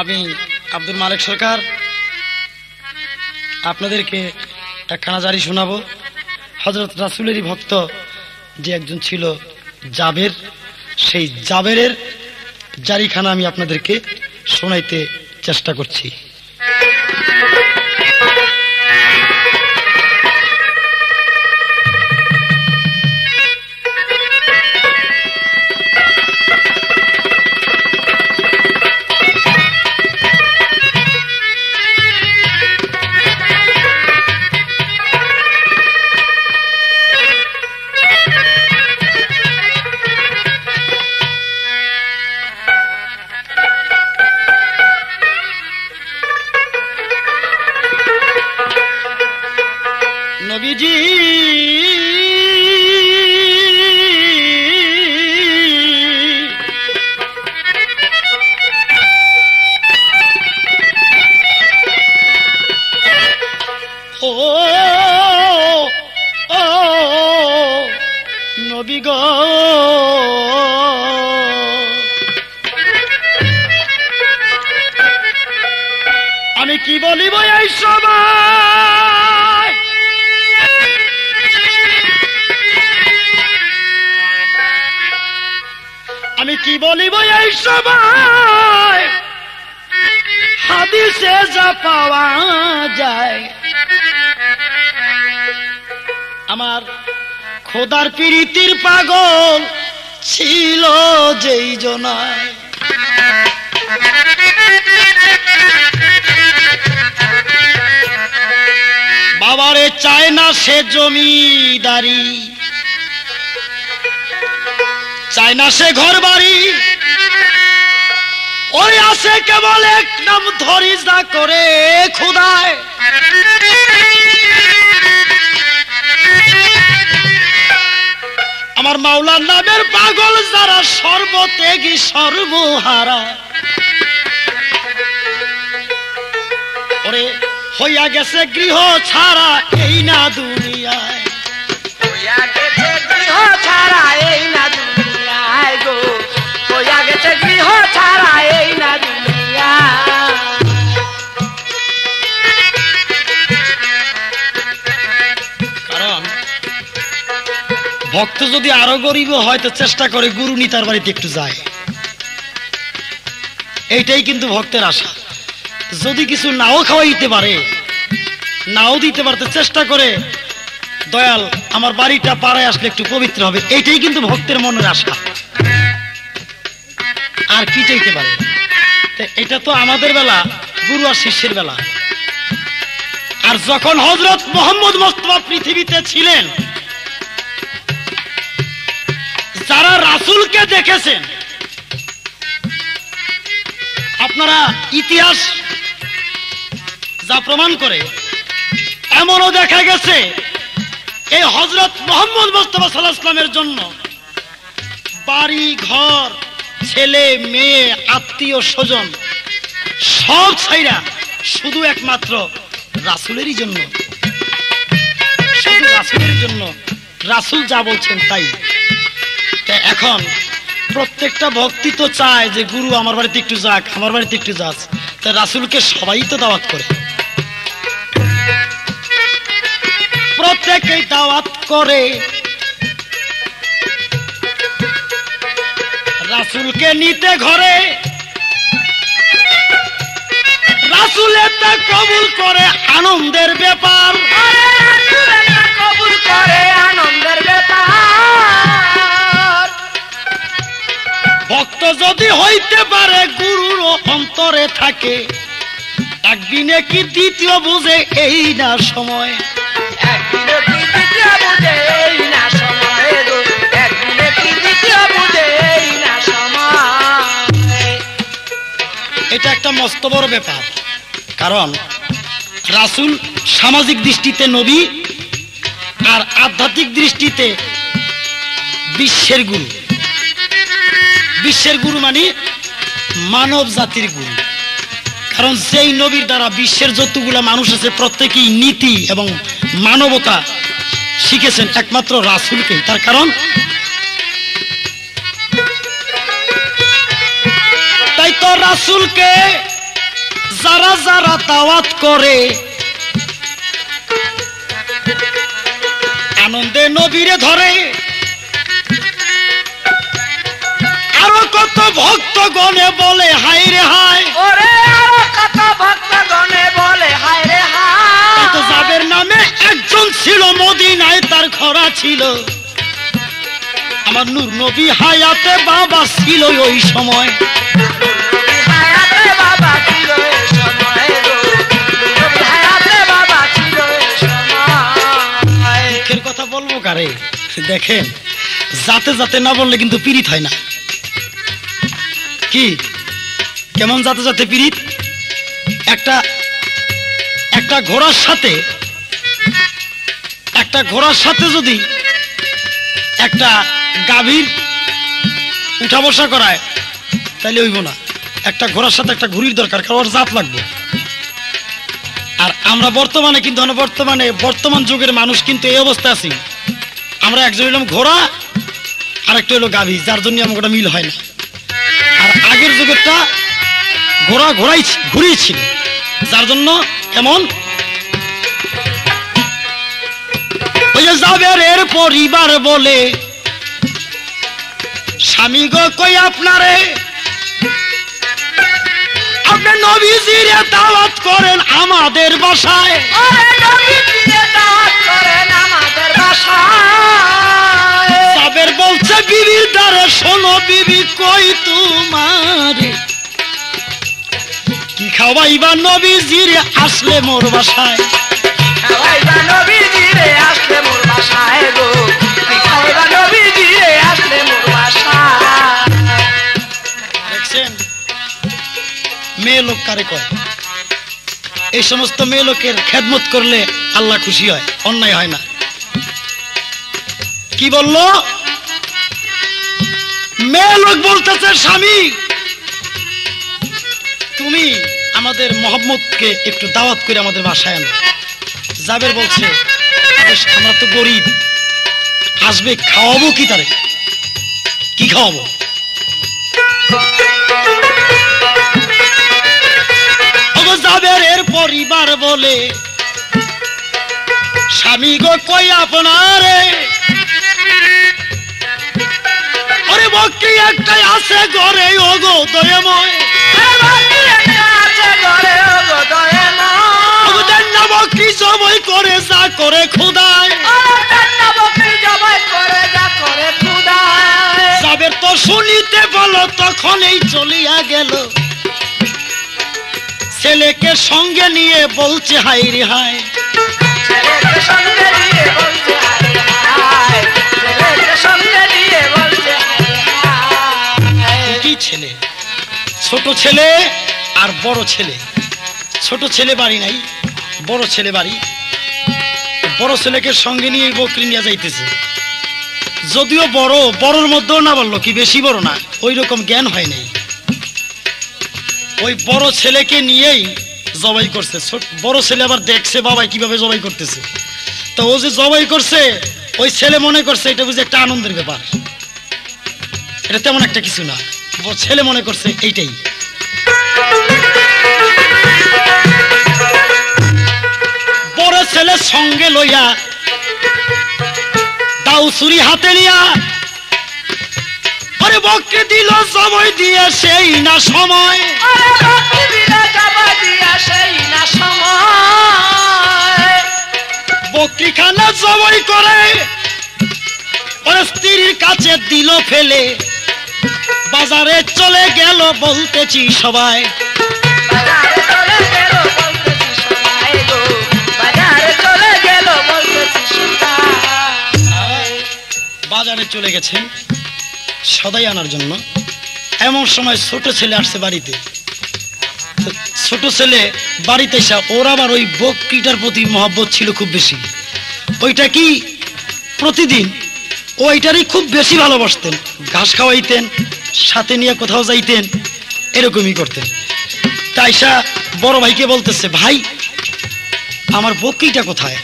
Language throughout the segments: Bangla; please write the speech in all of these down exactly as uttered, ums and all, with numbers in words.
আমি আব্দুল মালিক সরকার আপনাদেরকে একটা খানাজারি শোনাবো। হযরত রাসূলেরই ভক্ত যে একজন ছিল জাবের, সেই জাবেরের জারিখানা আমি আপনাদেরকে শোনাইতে চেষ্টা করছি। খোদার প্রীতির পাগল ছিল যেই জনায়, বাবারে চায় না সে জমিদারি, চায় না সে ঘর বাড়ি, ওই আসে কেবল এক নাম ধরি যা করে খোদায়। আমার মাওলার নামের পাগল যারা সর্বত্যাগী সর্বহারা, ওরে হইয়া গেছে গৃহ ছাড়া এই না দুনিয়ায়, হইয়া গেছে গৃহ ছাড়া এই না দুনিয়ায় গো, হইয়া গেছে গৃহ ছাড়া এই না দুনিয়া। ভক্ত যদি আরো গরিব হয় তো চেষ্টা করে গুরু নিতার বাড়িতে একটু যায়, এইটাই কিন্তু ভক্তের আশা। যদি কিছু নাও খাওয়াইতে পারে, নাও দিতে পারতে চেষ্টা করে দয়াল আমার বাড়িটা পাড়ায় আসলে একটু পবিত্র হবে, এইটাই কিন্তু ভক্তের মনের আশা। আর কি চাইতে পারে? এটা তো আমাদের বেলা গুরু আর শিষ্যের বেলা। আর যখন হযরত মুহাম্মদ মুস্তাফা পৃথিবীতে ছিলেন, যারা রাসূলকে দেখেছেন, আপনারা ইতিহাস যা প্রমাণ করে, এমনও দেখা গেছে এই হযরত মুহাম্মদ মুস্তাফা সাল্লাল্লাহু আলাইহি ওয়াসাল্লামের জন্য বাড়ি ঘর ছেলে মেয়ে আত্মীয় স্বজন সব ছাইরা শুধু একমাত্র রাসূলেরই জন্য, শুধু রাসূলের জন্য, রাসূল যা বলছেন তাই। এখন প্রত্যেকটা ভক্তি তো চায় যে গুরু আমার বাড়িতে একটু যাক, আমার বাড়িতে একটু যাস, তাই রাসূলকে সবাই তো দাওয়াত করে, প্রত্যেকেই দাওয়াত করে। রাসূলকে নিতে ঘরে রাসূলে তা কবুল করে আনন্দের ব্যাপার, কবুল করে আনন্দের ব্যাপার। ভক্ত যদি হইতে পারে গুরুর অন্তরে থাকে, একদিনে কি দ্বিতীয় বুঝে এই না সময়, একদিনে কি দ্বিতীয় বুঝে এই না সময়, একদিনে কি দ্বিতীয় বুঝে এই না সময়। এটা একটা মস্ত বড় ব্যাপার, কারণ রাসূল সামাজিক দৃষ্টিতে নবী আর আধ্যাত্মিক দৃষ্টিতে বিশ্বের গুরু। বিশ্বের গুরু মানে মানব জাতির গুরু, কারণ সেই নবীর দ্বারা বিশ্বের যতগুলা মানুষ আছে প্রত্যেকেই নীতি এবং মানবতা শিখেছেন একমাত্র রাসূলকে। তার কারণ তাই তো রাসূলকে যারা যারা দাওয়াত করে আনন্দে নবীরে ধরে আর কত ভক্ত গনে বলে হায় রে হায় ওরে আর কত ভক্ত গনে বলে হায় রে হায় তো যাবের নামে একজন ছিল মদিনায় তার খরা ছিল আমার নূর নবী হায়াতে বাবা ছিল ওই সময় देखें जाते जाते ना बोलने किन्तु पीड़ित है ना कि केमन जाते जाते पीड़ित एक एक घोड़ार साथे एक घोड़ार साथे जो दी एक गाभीर उठा बसा कराय ताहले होइबो ना एक घोड़ार साथे एक घुड़िर दरकार कारण जात लागबे और आमरा बर्तमाने किन्तु बर्तमाने बर्तमान जुगेर मानुष किन्तु एई अवस्था आछि আমরা একজন হলাম ঘোড়া আর একটা হলো গাভী যার জন্য আমাদের মিল হয় না আর আগের যুগটা ঘোড়া ঘোড়াই ঘুরিয়েছিল যার জন্য এমন ওই যাবের এর পরিবার বলে স্বামী গো কই আপনারে আপনি নবীজির দাওয়াত করেন আমাদের বাসায় আরে নবীজির দাওয়াত করেন আমাদের বাসায় बीबी दारे शोनो बीबी कोई तुम्हारे की खावाइबा नबी जिरे आसले मोर बसाए खावाइबा नबी जिरे आसले मोर बसाए गो की खावाइबा नबी जिरे आसले मोर बसाए देखছেন মেয়ে লোক কারে কয় এই সমস্ত মেয়ে লোকের খেদমত করলে আল্লাহ খুশি হয় অন্যায় হয় না কি বললো मैं लोग बोलते स्वामी तुम्हें मोहम्मद के एक दावत कर जाबेर तो गरीब आसबे खावाबो कि तारे कि खावाबो अब जाबेर एर परिवार बोले स्वामी गो कोई आपनारे चलिया गेलो सेले के संगे निये बोलछे हाय रे हाय छोट छेले और बड़ छेले छोट छेले बाड़ी नहीं बड़ छेले बाड़ी बड़ छेले के संगे नहीं बकरी निया जाते जदिव बड़ बड़र मध्य ना बोलो कि बेशी बड़ ना ओई रकम ज्ञान है नहीं ओई बड़ छेले के निये जबाई करते बड़ छेले आबार देखसे बाबा किभाबे जबाई करते तो ओ जे जबाई करसे ओई छेले मने करसे एटा बुझे एकटा आनंदेर ब्यापार एटा तेमन एकटा किछु ना छेले मने करसे एइटाई बड़ छेले संगे लइया दाउ छुरी हाथे निया अरे बक्के दिल समय दिए सेई ना समय अरे बक्के दिल समय दिए सेई ना समय बक्की खाना जबाई करे और स्त्रीर काछे दिल फेले बाजारे चले गेल बोलते सबाई बाजारे चले गेছেন সদাই আনার জন্য এমন সময় ছোট ছেলে আসছে বাড়িতে ছোট ছেলে বাড়িতে এসে ওর আবার ওই বকরিটার প্রতি মহব্বত ছিল খুব বেশি ওইটা কি প্রতিদিন ওইটারই খুব বেশি ভালোবাসতেন ঘাস খাওয়াইতেন সাথে নিয়ে কোথাও যাইতেন এরকমই করতেন তাইশা বড় ভাইকে বলতেছে ভাই আমার বকরিটা কোথায়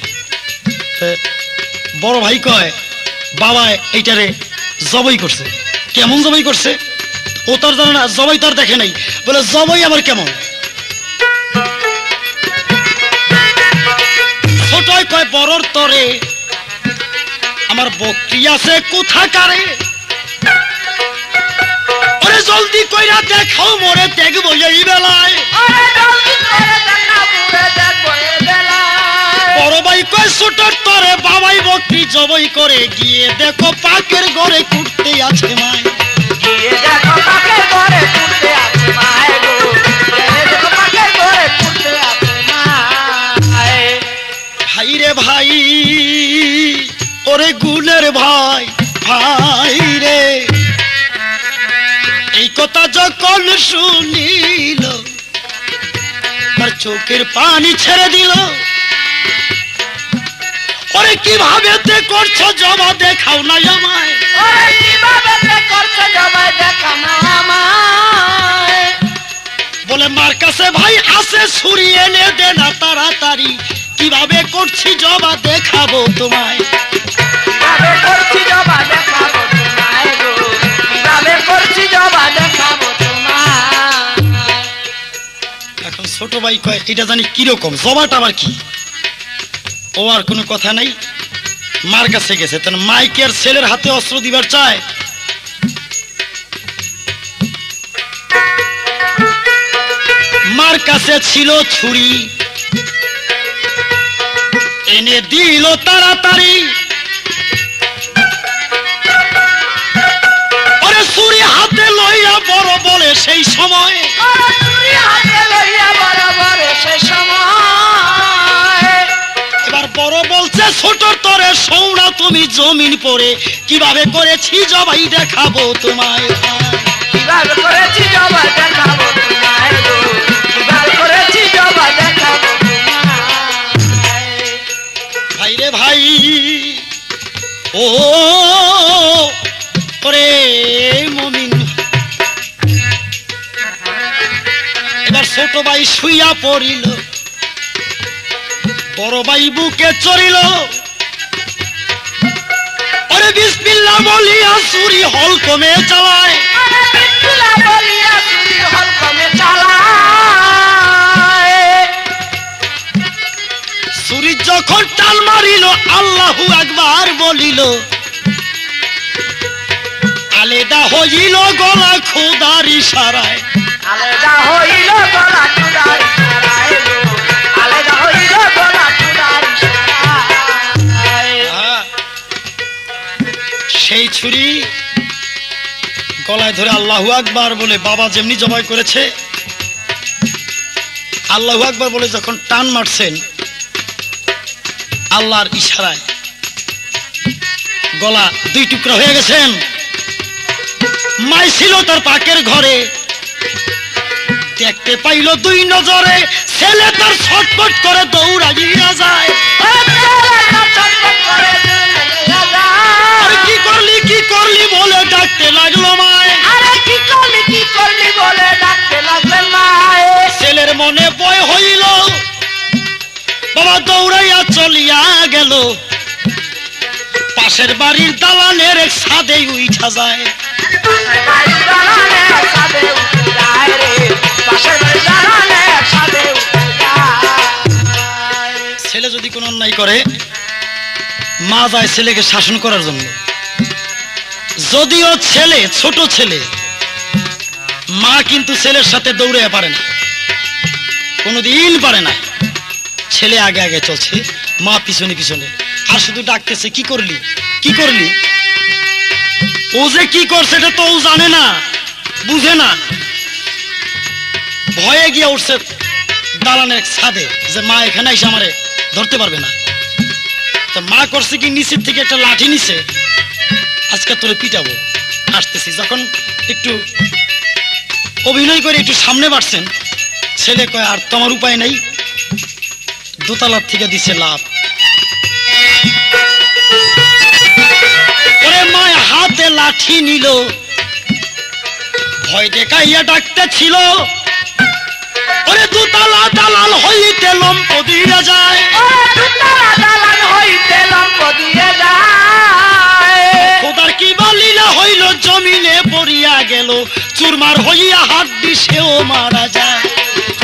বড় ভাই কয় বাবা এইটারে জবাই করছে কেমন জবাই করছে ও তার জানা না জবাই তার দেখে নাই বলে জবাই আবার কেমন कय बरर तरे आमार बक्रिया से कोथा करे अरे जल्दी कइरा देखाओ मोरे देखबो एई बेलाय अरे जल्दी करे देखाबो मोरे देखबो एई बेलाय बड़ भाई कय छोट तरे बाबाई बक्री जबई करे गिये देखो पाकेर घरे कुटते आछे माय गिये देखो पाकेर घरे कुटते आछे माय गो गिये देखो पाकेर घरे कुटते आछे माय भाई रे भाई ओरे गुलेर भाई भाई रे एई कथा जखन शुनिल तार चोखेर पानी छेड़े दिल ओरे किभाबे ते करछो जबा देखाओ ना आमाय ओरे किभाबे ते करछो जबा देखाओ ना आमाय बोले मार काछे भाई आछे छुरी एने दे ना ताड़ाताड़ी किभाबे करछि जबा देखाबो तुम्हाय छोट भाई क्या जानी कम जबाटा कथा नहीं मार का गेसे माइक हाथे अस्त्र दिवार चाय मार का छुरी एने दिल ताड़ाताड़ी छुरी हाथे लइया बड़ बोले सेई समय छुरी हाथे लइया बड़ बोले सेई समय एबार बड़ बोलछे छोटोर तोरे सौरा तुमी जमीन पड़े किभाबे करेछि जबाई देखाबो तुम्हाय किभाबे करेछि जबाई देखाबो तुम्हाय गो किभाबे करेछि जबाई देखाबो तुम्हाय भाई रे भाई ओ ओरे मोमिन एबार छोट भाई शुइया पड़िल बड़ भाई बुके चढ़िल अरे बिस्मिल्लाह बलिया छुरी हलकमे चालाय बिस्मिल्लाह बलिया छुरी हलकमे चालाय छुरी जखन टाल मारिल आल्लाहु अकबर बलिल आलेदा होइल गला खुदार इशाराय आलेदा होइल गला खुदार इशाराय आलेदा होइल गला खुदार इशाराय সেই ছুরি গলায় ধরে আল্লাহু আকবার বলে বাবা যেমনি জবাই করেছে আল্লাহু আকবার বলে যখন টান মারছেন আল্লাহর ইশারায় গলা দুই টুকরা হয়ে গেছেন माई छिलो तार पाकेर घरे देखते पाइल दुई नजरे सेले तार छटपट करे दौड़ाइया जाए अरे की करली की करली बोले डाकते लागलो माय अरे की करली की करली बोले डाकते लागलो माय सेलेर मने भय हइल बाबा दौड़ाइया चलिया गेलो पाशेर बाड़ीर दालानेर एक छादे उठा जाए ছেলে যদি কোনো অন্যায় করে মা যায় ছেলেকে শাসন করার জন্য যদিও ছেলে ছোট ছেলে মা কিন্তু ছেলের সাথে দৌড়ে পারে না কোনোদিন পারে না ছেলে আগে আগে চলছে মা পিছনে পিছনে আর শুধু ডাকতেছে কি করলি কি করলি ओजे की करछे एटा तो जाने ना बुझे ना भये गिये उठछे दालानेर छादे जे मा एखाने एसे आमारे धरते पारबे ना तो मा करछे कि निचेर थेके एकटा लाठी निछे आजके तोरे पिटाबो आसतेछि जखन एकटु अभिनय करे एकटु सामने बाड़छेन छेले कय आर तोमार उपाय नेई दोतलार थेके दिछे लाभ हाथे लाठी निल भय देखाइया डाकते छिल अरे दुताला दालाल हईते लम्प दिए जाए दुताला दालाल हईते लम्प दिए जाए खुदार की बालिला हईल जमीने पड़िया गेल चुरमार हइया हाड्डी सेओ मारा जाए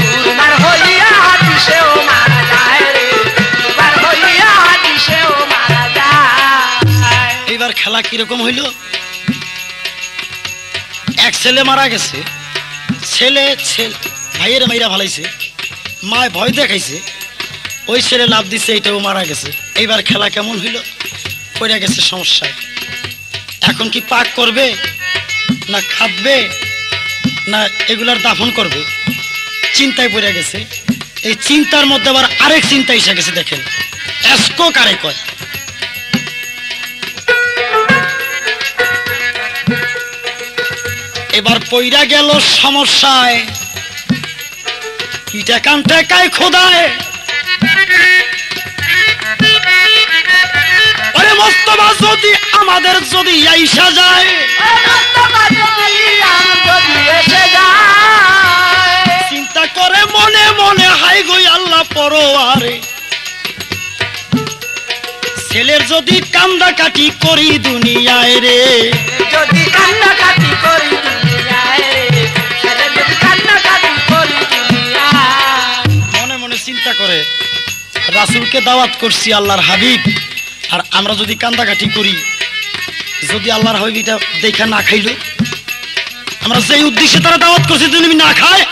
चुरमार हइया हाड्डी सेओ मारा जाए रे चुरमार हइया খেলা কিরকম হইল? এক ছেলে মারা গেছে, ছেলে ছেলে ভাইয়ের মাইরা ভালাইছে, মা ভয় দেখাইছে, ওই ছেলে লাভ দিছে, এটাও মারা গেছে। এইবার খেলা কেমন হইল? পড়ে গেছে সমস্যায়। এখন কি পাক করবে না খাবে না এগুলার দাফন করবে? চিন্তায় পড়ে গেছে। এই চিন্তার মধ্যে আবার আরেক চিন্তা এসে গেছে। দেখেন এসকো কারে কয়, এবার পইরা গেল সমস্যায়। ইটা কান্তে কাই খোদায়, আরে মোস্তফা যদি আমাদের যদি আইসা যায়, চিন্তা করে মনে মনে, হাই গো আল্লাহ পরোয়ারে, ছেলের যদি কান্দা কাটি করি দুনিয়ায় রে, যদি কান্দা কাটি করি দুনিয়ায় রে, ছেলের যদি কান্দা কাটি করি দুনিয়ায়। মনে মনে চিন্তা করে রাসূলকে দাওয়াত করছি আল্লাহর হাবিব, আর আমরা যদি কান্দা কাটি করি, যদি আল্লাহর হাবিবটা দেখা না খাইলো, আমরা যেই উদ্দেশ্যে তারা দাওয়াত করছি যদি না খায়,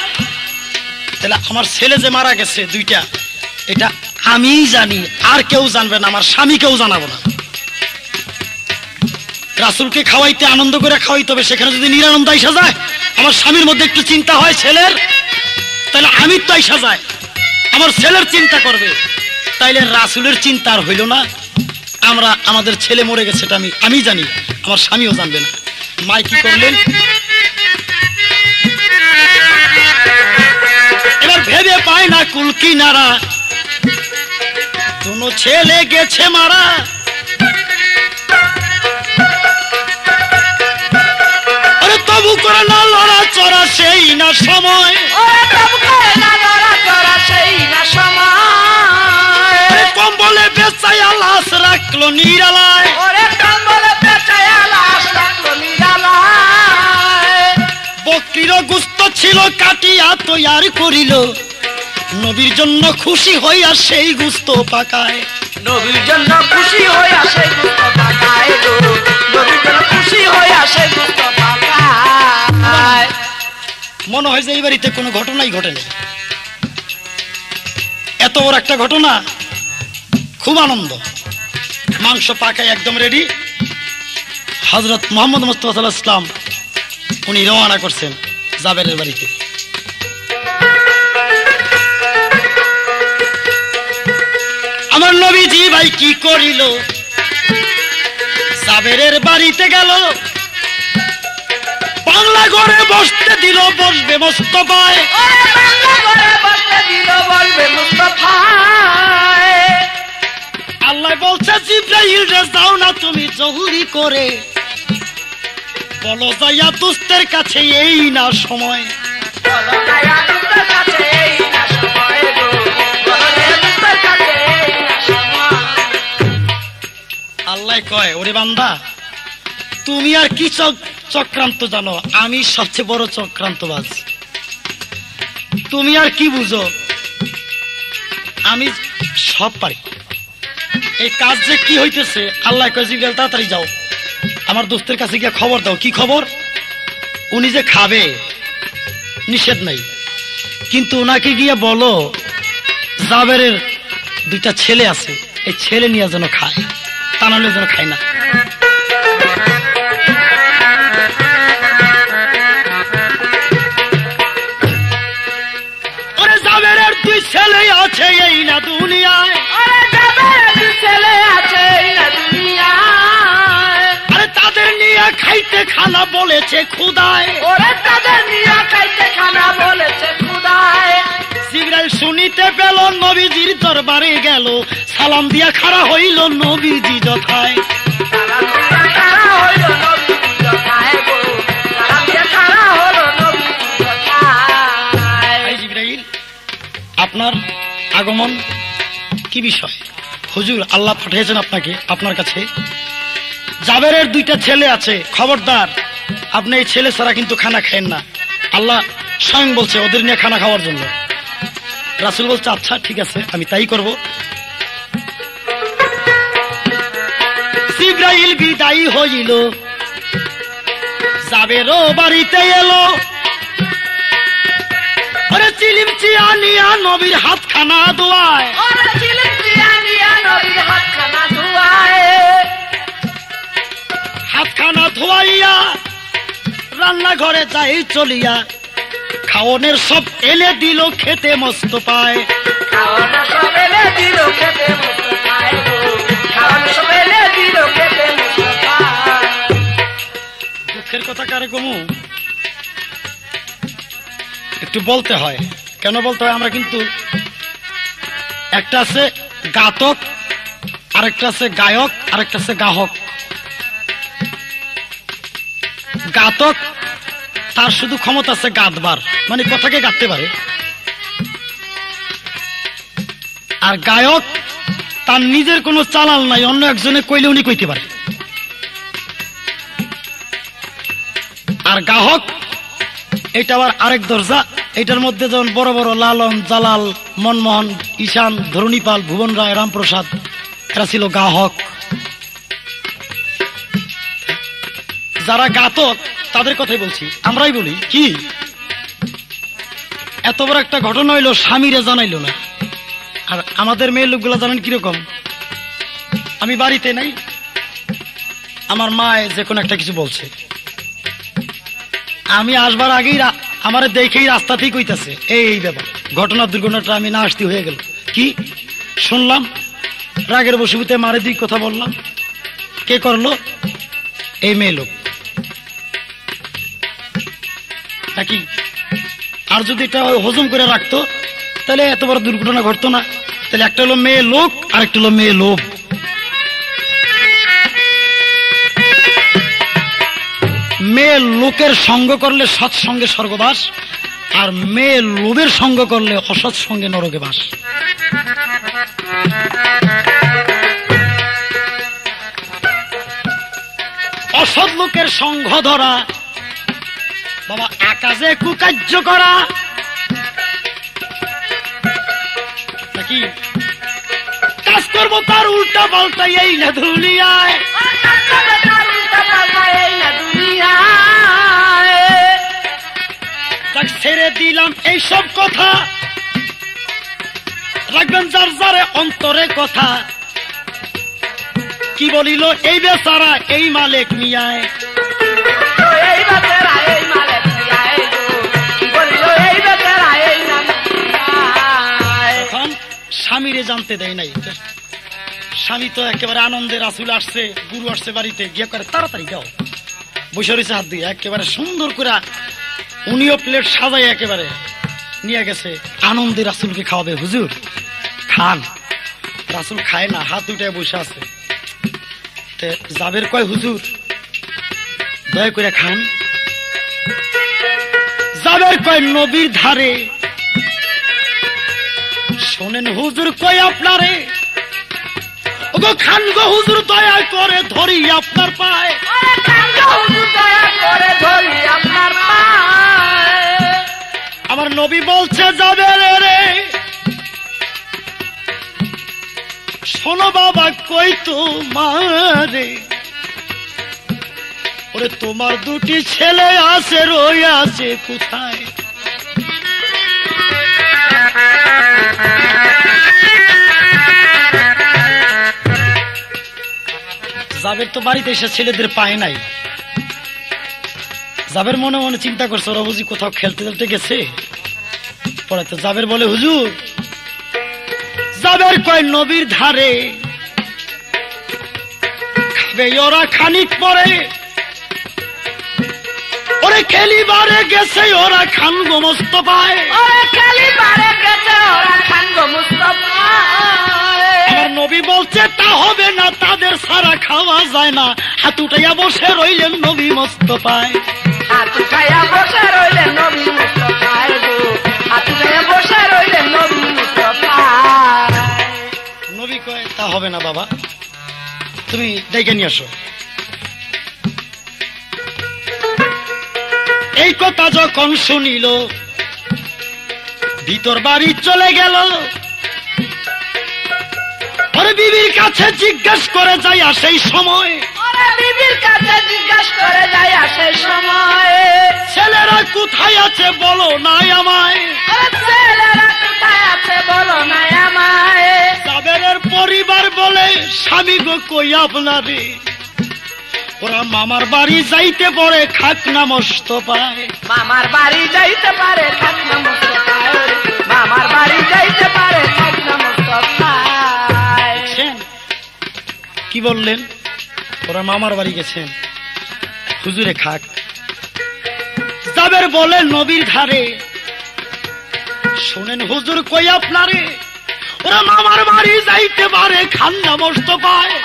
তাহলে আমার ছেলে যে মারা গেছে দুইটা, এটা আমি জানি, আর কেউ জানবে না, আমার স্বামীকেও জানাবো না। রাসূলকে খাওয়াইতে আনন্দ করে খাওয়াইতে হবে, সেখানে যদি নিরানন্দ আইসা যায়, আমার স্বামীর মধ্যে একটু চিন্তা হয় ছেলের, তাহলে আমি তো আইসা যায়, আমার ছেলের চিন্তা করবে, তাইলে রাসূলের চিন্তা আর হইল না। আমরা আমাদের ছেলে মরে গেছে এটা আমি আমি জানি, আমার স্বামীও জানবে না। মাই কি করলেন? এবার ভেবে পায় না কুল কিনারা, দুনো ছেলে গেছে মারা, আরে তবু করে না লড়া চড়া সেই না সময়, কম্বলে বেচায়া লাশ রাখলো নিরালায়, বকরির গুস্ত ছিল কাটিয়া তৈরি করিল, নবীর জন্য খুশি হইয়া সেই গুস্ত পাকায়, নবীর জন্য খুশি হইয়া সেই গুস্ত পাকায়, নবীর জন্য খুশি হইয়া সেই গুস্ত পাকায়। মনে হয় যে এই বাড়িতে কোনো ঘটনাই ঘটে না, এত বড় একটা ঘটনা, খুব আনন্দ। মাংস পাকায় একদম রেডি, হযরত মুহাম্মদ মুস্তাফা সাল্লাল্লাহু আলাইহি ওয়াসাল্লাম উনি রওনা করছেন জাবেরের বাড়িতে। আমার নবীজি ভাই কি করিল, জাবেরের বাড়িতে গেল, বাংলা ঘরে বসতে দিল, বসবে মোস্তফায়, আল্লাহ বলছে জিব্রাইল রে যাও না তুমি জরুরি করে বলো যাইয়া দুস্তের কাছে এই না সময়, আল্লাহ কয় ওরে বান্দা তুমি আর কি চক্রান্ত জানো, আমি সবচেয়ে বড় চক্রান্তবাজ, তুমি আর কি বুঝো, আমি সব পারি। এই কাজ যে কি হইতেছে, আল্লাহ কয় জিবরাইল তাড়াতাড়ি যাও আমার দোস্তের কাছে গিয়ে খবর দাও। কি খবর? উনি যে খাবে নিষেধ নাই, কিন্তু ওনাকে গিয়ে বলো জাবেরের দুইটা ছেলে আছে, এই ছেলে নিয়ে যেন খায়, তা নাহলে যেন খায় না। ওরে জাবেরের দুই ছেলে আছে এই না দুনিয়ায়, খাইতে খানা বলেছে খুদায়, ওরে তাদের নিয়া খাইতে খানা বলেছে খুদায়। জিবরাইল শুনিতে পেল, নবীজির দরবারে গেল, সালাম দিয়া খাড়া হইল নবীজি যথায়, সালাম দিয়া খাড়া হইল নবীজি যথায়, গো সালাম দিয়া খাড়া হলো নবীজি যথায়। ভাই জিবরাইল আপনার আগমন কি বিষয়? হুজুর আল্লাহ পাঠিয়েছেন আপনাকে, আপনার কাছে জাবেরের দুইটা ছেলে আছে, খবরদার আপনি এই ছেলে ছাড়া কিন্তু খানা খায়েন না, আল্লাহ স্বয়ং বলছে ওদের নিয়ে খানা খাওয়ার জন্য। রাসূল বলছে আচ্ছা ঠিক আছে আমি তাই করব। जिब्राइल विदाई हईल जाबेरो बाड़ीते एलो अरे चिलिमचिया निया नबीर हाथ खाना दुआए अरे चिलिमचिया निया नबीर हाथ खाना दुआए हाथ खाना धुआइया रान्ना घरे जाई चलिया खाओनेर सब एले दिलो खेते मस्त पाए खाओनेर सब एले दिलो खेते मस्त पाए खाओनेर सब एले दिलो खेते मस्त पाए दुखेर कथा कारे कमु একটু বলতে হয় কেন বলতে হয় আমরা কিন্তু একটা আছে গাতক আরেকটা আছে গায়ক আরেকটা আছে গাহক গাতক তার শুধু ক্ষমতা আছে গাতবার মানে কথাকে গাতে পারে আর গায়ক তার নিজের কোনো চালাল নাই অন্য একজনে কইলে উনি কইতে পারে আর গাহক এটা আবার আরেক দরজা এটার মধ্যে যখন বড় বড় লালন জালাল মনমোহন ঈশান ধরণীপাল ভুবন রায় রামপ্রসাদ এরা ছিল গাহক যারা গাতক তাদের কথাই বলছি আমরাই বলি কি এত বড় একটা ঘটনা হইলো স্বামীরে জানাইলো না আর আমাদের মেয়ে লোকগুলো জানেন কি রকম আমি বাড়িতে নাই আমার মা যে কোন একটা কিছু বলছে আমি আসবার আগেই আমার দেখেই রাস্তাতেই কইতাছে এই ব্যাপার ঘটনা দুর্ঘটনাটা আমি না আসতি হয়ে গেল কি শুনলাম রাগের বশীভূতে মারে দুই কথা বললাম কে করলো এই মেয়ে লোক নাকি আর যদি এটা হজম করে রাখতো তাহলে এত বড় দুর্ঘটনা ঘটতো না তাহলে একটা হলো মেয়ে লোক আর একটা হলো মেয়ে লোভ মেয়ে লোকের সঙ্গ করলে সৎ সঙ্গে স্বর্গবাস আর মেয়ে লোভের সঙ্গ করলে অসৎ সঙ্গে নরকে বাস অসৎ লোকের সঙ্গ ধরা বাবা আকাশে কুকার্য করা নাকি কাজ করব তার উল্টা পাল্টা এই না ধুলিয়ায় ছেড়ে দিলাম এইসব কথা রাখবেন যার যারে অন্তরে কথা কি বলিল এই বেচারা এই মালেক মিয়ায় স্বামীরে জানতে দেয় নাই স্বামী তো একেবারে আনন্দে রাসুল আসছে গুরু আসছে বাড়িতে গিয়ে করে তাড়াতাড়ি যাও বসে রয়েছে হাত দিয়ে একেবারে সুন্দর করে উনিও প্লেট সাজাই একেবারে নিয়ে গেছে আনন্দে রাসুলকে খাওয়াবে হুজুর খান রাসুল খায় না হাত উঠায় বসে আছে জাবের কয় হুজুর দয়া করে খান জাবের কয় নবীর ধারে শোনেন হুজুর কয় আপনারে ওগো খান গো হুজুর দয়া করে ধরি আপনার পায় আমার নবী বলছে যাবে রে শোনো বাবা কই তোমারে ওরে তোমার দুটি ছেলে আছে রই আছে কোথায় জাবের তো বাড়িতে এসে ছেলেদের পায় নাই জাবের মনে মনে চিন্তা করছে ওরা বুঝি কোথাও খেলতে খেলতে গেছে পরে তো জাবের বলে হুজুর জাবের কয় নবীর ধারে খাবে ওরা খানিক পরে ওরে খেলিবারে গেছে ওরা খান গো মোস্তফায় ওরে খেলিবারে গেছে ওরা খান গো মোস্তফায় আমার নবী বলছে তা হবে না তাদের সারা খাওয়া যায় না হাত উঠাইয়া বসে রইলেন নবী মোস্তফায় হাত উঠাইয়া বসে রইলেন নবী মোস্তফায় গো হাত উঠাইয়া বসে রইলেন নবী মোস্তফায় নবী কয় তা হবে না বাবা তুমি দেখে নিয়ে আসো এই কথা যখন শুনিল ভিতর বাড়ি চলে গেল अरे बीबीर काछे जिज्ञेस करे जाया सेई समय अरे बीबीर काछे जिज्ञेस करे जाया सेई समय छेलेरा कोथाय आछे बोलो ना आमाय अरे छेलेरा कोथाय आछे बोलो ना आमाय जादेर परिवार बोले स्वामी गो कोई आपनारे ओरा मामार बाड़ी जाइते पारे खातना मस्त पाए मामार बाड़ी जाइते पारे खातना मस्त पाए मामार बाड़ी जाइते पारे खातना मस्त पाए की बोलें और मामार बाड़ी गेछेन हुजूरे खाक जाबेर बोले नबीर धारे शोनेन हुजूर कोई आपनारे और मामार बाड़ी जाइते पारे खान्ना मुस्तफाए अरे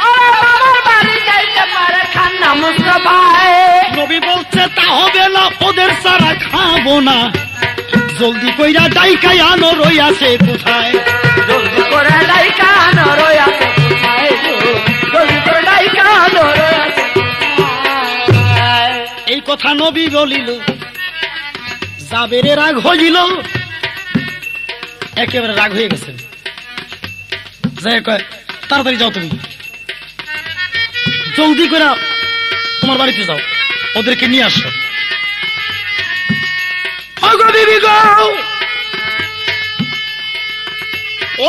मामार बाड़ी जाइते पारे खान्ना मुस्तफाए नबी बोलते ता होबे ना ओदेर सारा खाबो ना जल्दी कइरा डाइका आनो रই আছে কোথায় জলদি করে ডাইকা আনো রই আছে কোথায় জলদি করে ডাইকা আনো রই আছে কোথায় এই কথা নবী বলিল জাবেরের রাগ হইল একেবারে রাগ হয়ে গেছেন যায় কয় তাড়াতাড়ি যাও তুমি জলদি করে তোমার বাড়িতে যাও ওদেরকে নিয়ে আসো ओगो बीबी गो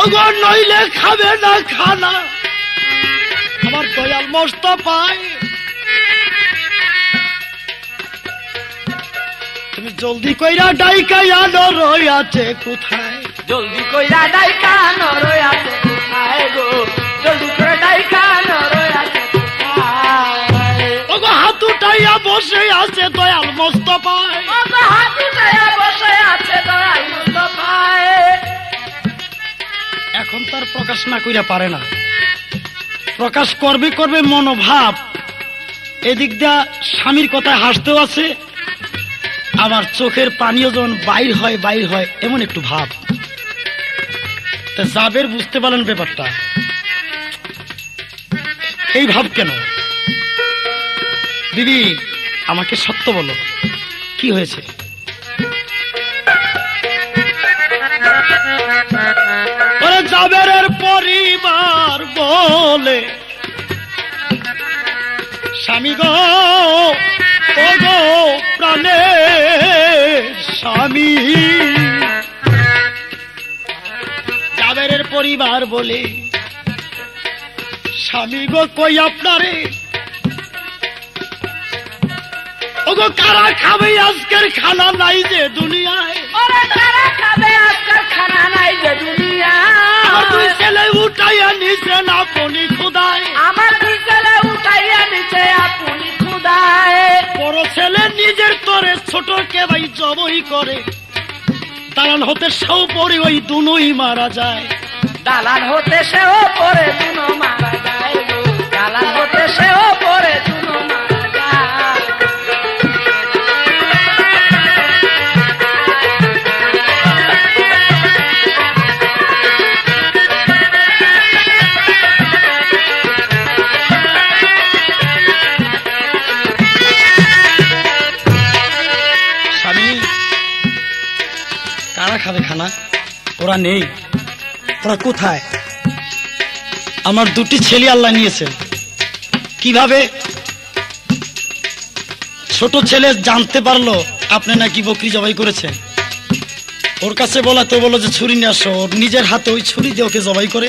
ओगो नइले खाबे ना खाना आमार दयाल मोस्तफाय तुमी जल्दी कइरा डाइका आनो रই আছে কোথায় जल्दी कइरा डाइका आनो रই আছে কোথায় गो जल्दी कइरा डाइका आनो रই আছে কোথায় ओगो हाथ उठाइया बसे আছে दयाल मोस्तफाय ओगो हाथ उठाइया प्रकाश ना कइरा पारे ना प्रकाश करबे करबे मनोभाव एदिक दिया स्वामीर कथाय हासतेओ आछे आमार चोखेर पानिओ जखन बाइर हय बाइर हय एमन एकटु भाव ता जाबेर बुझते पारलेन ब्यापारटा एई भाव केन दीदी आमाके सत्य बोलो कि हयेछे जाबेरेर परिवार बोले स्वामी गो ओ गो प्राणे स्वामी जाबेरेर परिवार बोले स्वामी गो कोई आपनारे ओ गो कारा खाबे आजकेर खाना नाई जे दुनियाय अरे कारा खाबे आजकेर खाना नाई जे दुनियाय उठाइया नीचे ना पुनी खुदाए उठाइया नीचे अपनी खुदाए बड़ो ऐले निजे तोरे छोटो के भाई जबई करे दालान होते सेओ पड़े ओई दुनोई मारा जाए दालान होते सेओ पड़े दुनो मारा जाए दालान होते सेओ पड़े दुनो मारा जाए খাবে খানা ওরা নেই ওরা কোথায় আমার দুটি ছেলে আল্লাহ নিয়েছেন কিভাবে ছোট ছেলে জানতে পারলো আপনি নাকি বকরি জবাই করেছেন ওর কাছে বলা তো বলল যে ছুরি নিয়ে আসো নিজের হাতে ওই ছুরি দিয়ে ওকে জবাই করে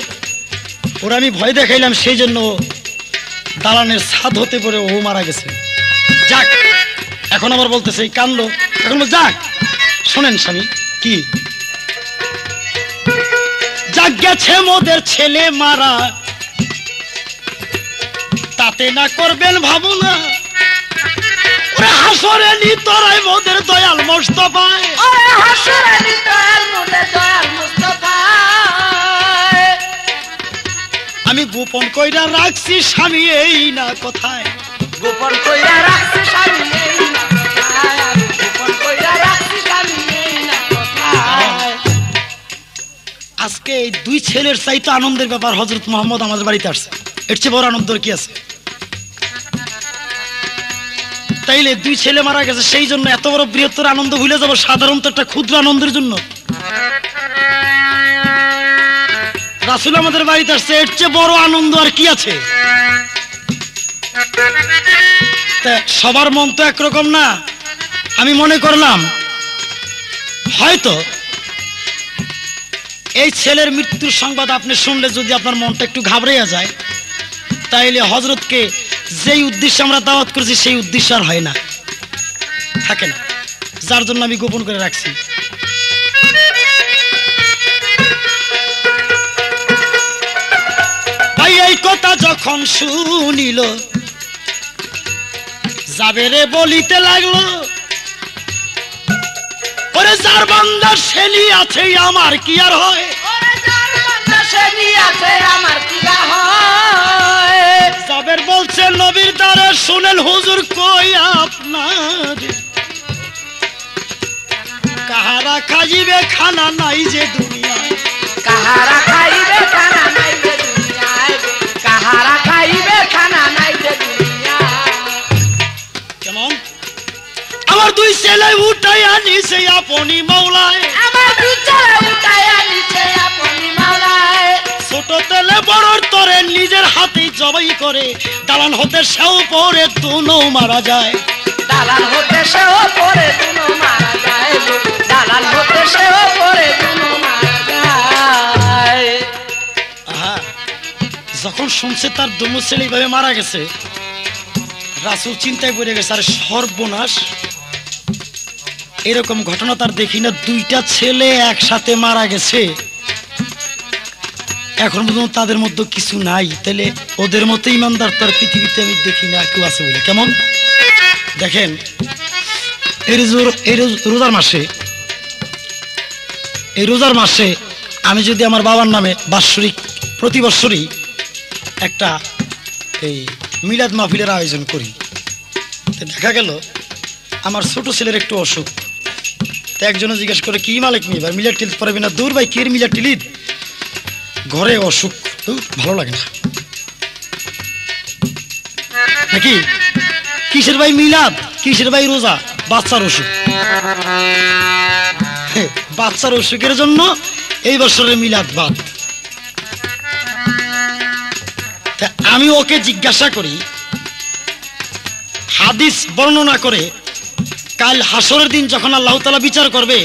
ওরা আমি ভয় দেখাইলাম সেই জন্য দালানের ছাদ হতে পড়ে ও মারা গেছে যাক এখন আবার বলতেছে কানলো এখন যাক শুনেন স্বামী दयाल मुस्तफाय गोपन कइरा राखছি স্বামী এই না কোথায় गोपन कइरा রাখছি স্বামী এই না কোথায় आज के दुई छेलेर चाइते आनंदेर बेपार हजरत मुहम्मद आमादेर बाड़ीते आसछे एर चेये बड़ आनंद कि आछे ताइले दुई छेले मारा गेछे सेई जोन्नो एत बड़ बृहत्तर आनंद भुले जाबो साधारणत एकटा क्षुद्र आनंदेर जोन्नो রাসূল আমাদের বাড়িতে আসছে এর চেয়ে বড় আনন্দ আর কি আছে? সবার মন তো একরকম না, আমি মনে করলাম হয়তো এই ছেলের মৃত্যুর সংবাদ আপনি শুনলে যদি আপনার মনটা একটু ঘাবড়াইয়া যায় তাইলে হযরতকে যেই উদ্দেশ্যে আমরা দাওয়াত করেছি সেই উদ্দেশ্য আর হয় না, থাকে না, যার জন্য আমি গোপন করে রাখছি। ভাই এই কথা যখন শুনিল যাবে রে বলিতে লাগলো, ওরে যার বান্দা শেলি আছে আমার কি আর হয়, ওরে যার বান্দা শেলি আছে আমার কি আর হয়। সাবের বলছে নবীর দ্বারে শুনেন হুজুর কই আপনার কাহারা খাইবে খানা নাই যে দুনিয়ায়, কাহারা খাইবে খানা নাই যে দুনিয়ায়, কাহারা খাইবে খানা নাই যে দুনিয়ায়। কেমন আমার দুই ছেলে উঠাইয়া নিছে আপনি মাওলায়, আমার দুই ছেলে উঠাইয়া নিছে আপনি মাওলায়। ছোট তেলে বড়র তরে নিজের হাতে জবাই করে দালান হতে সেও পরে দুনো মারা যায়, দালান হতে সেও পরে দুনো মারা যায়, দালান হতে সেও পরে দুনো মারা যায়। আহা যখন শুনছে তার দুনো ছেলে এইভাবে মারা গেছে রাসূল চিন্তায় পড়ে গেছে আর সর্বনাশ, এরকম ঘটনা তার দেখি না, দুইটা ছেলে একসাথে মারা গেছে এখন পর্যন্ত তাদের মধ্যে কিছু নাই, তাহলে ওদের মতো ইমানদার তার পৃথিবীতে আমি দেখি না কেউ আছে বলে। কেমন দেখেন এই রোজার মাসে, এই রোজার মাসে আমি যদি আমার বাবার নামে বাৎসরিক প্রতি বৎসরই একটা এই মিলাদ মাহফিলের আয়োজন করি, দেখা গেল আমার ছোট ছেলের একটু অসুখ, তো একজনে জিজ্ঞেস করে কি মালিক নি ভাই মিলাদ টিলতে পারবি না, দূর ভাই কির মিলাদ টিলিত ঘরে অসুখ ভালো লাগে না নাকি, কিসের ভাই মিলাদ কিসের ভাই রোজা, বাচ্চার অসুখ, বাচ্চার অসুখের জন্য এই বছরের মিলাদ বাদ। তা আমি ওকে জিজ্ঞাসা করি হাদিস বর্ণনা করে কাল হাসরের দিন যখন আল্লাহ তাআলা বিচার করবে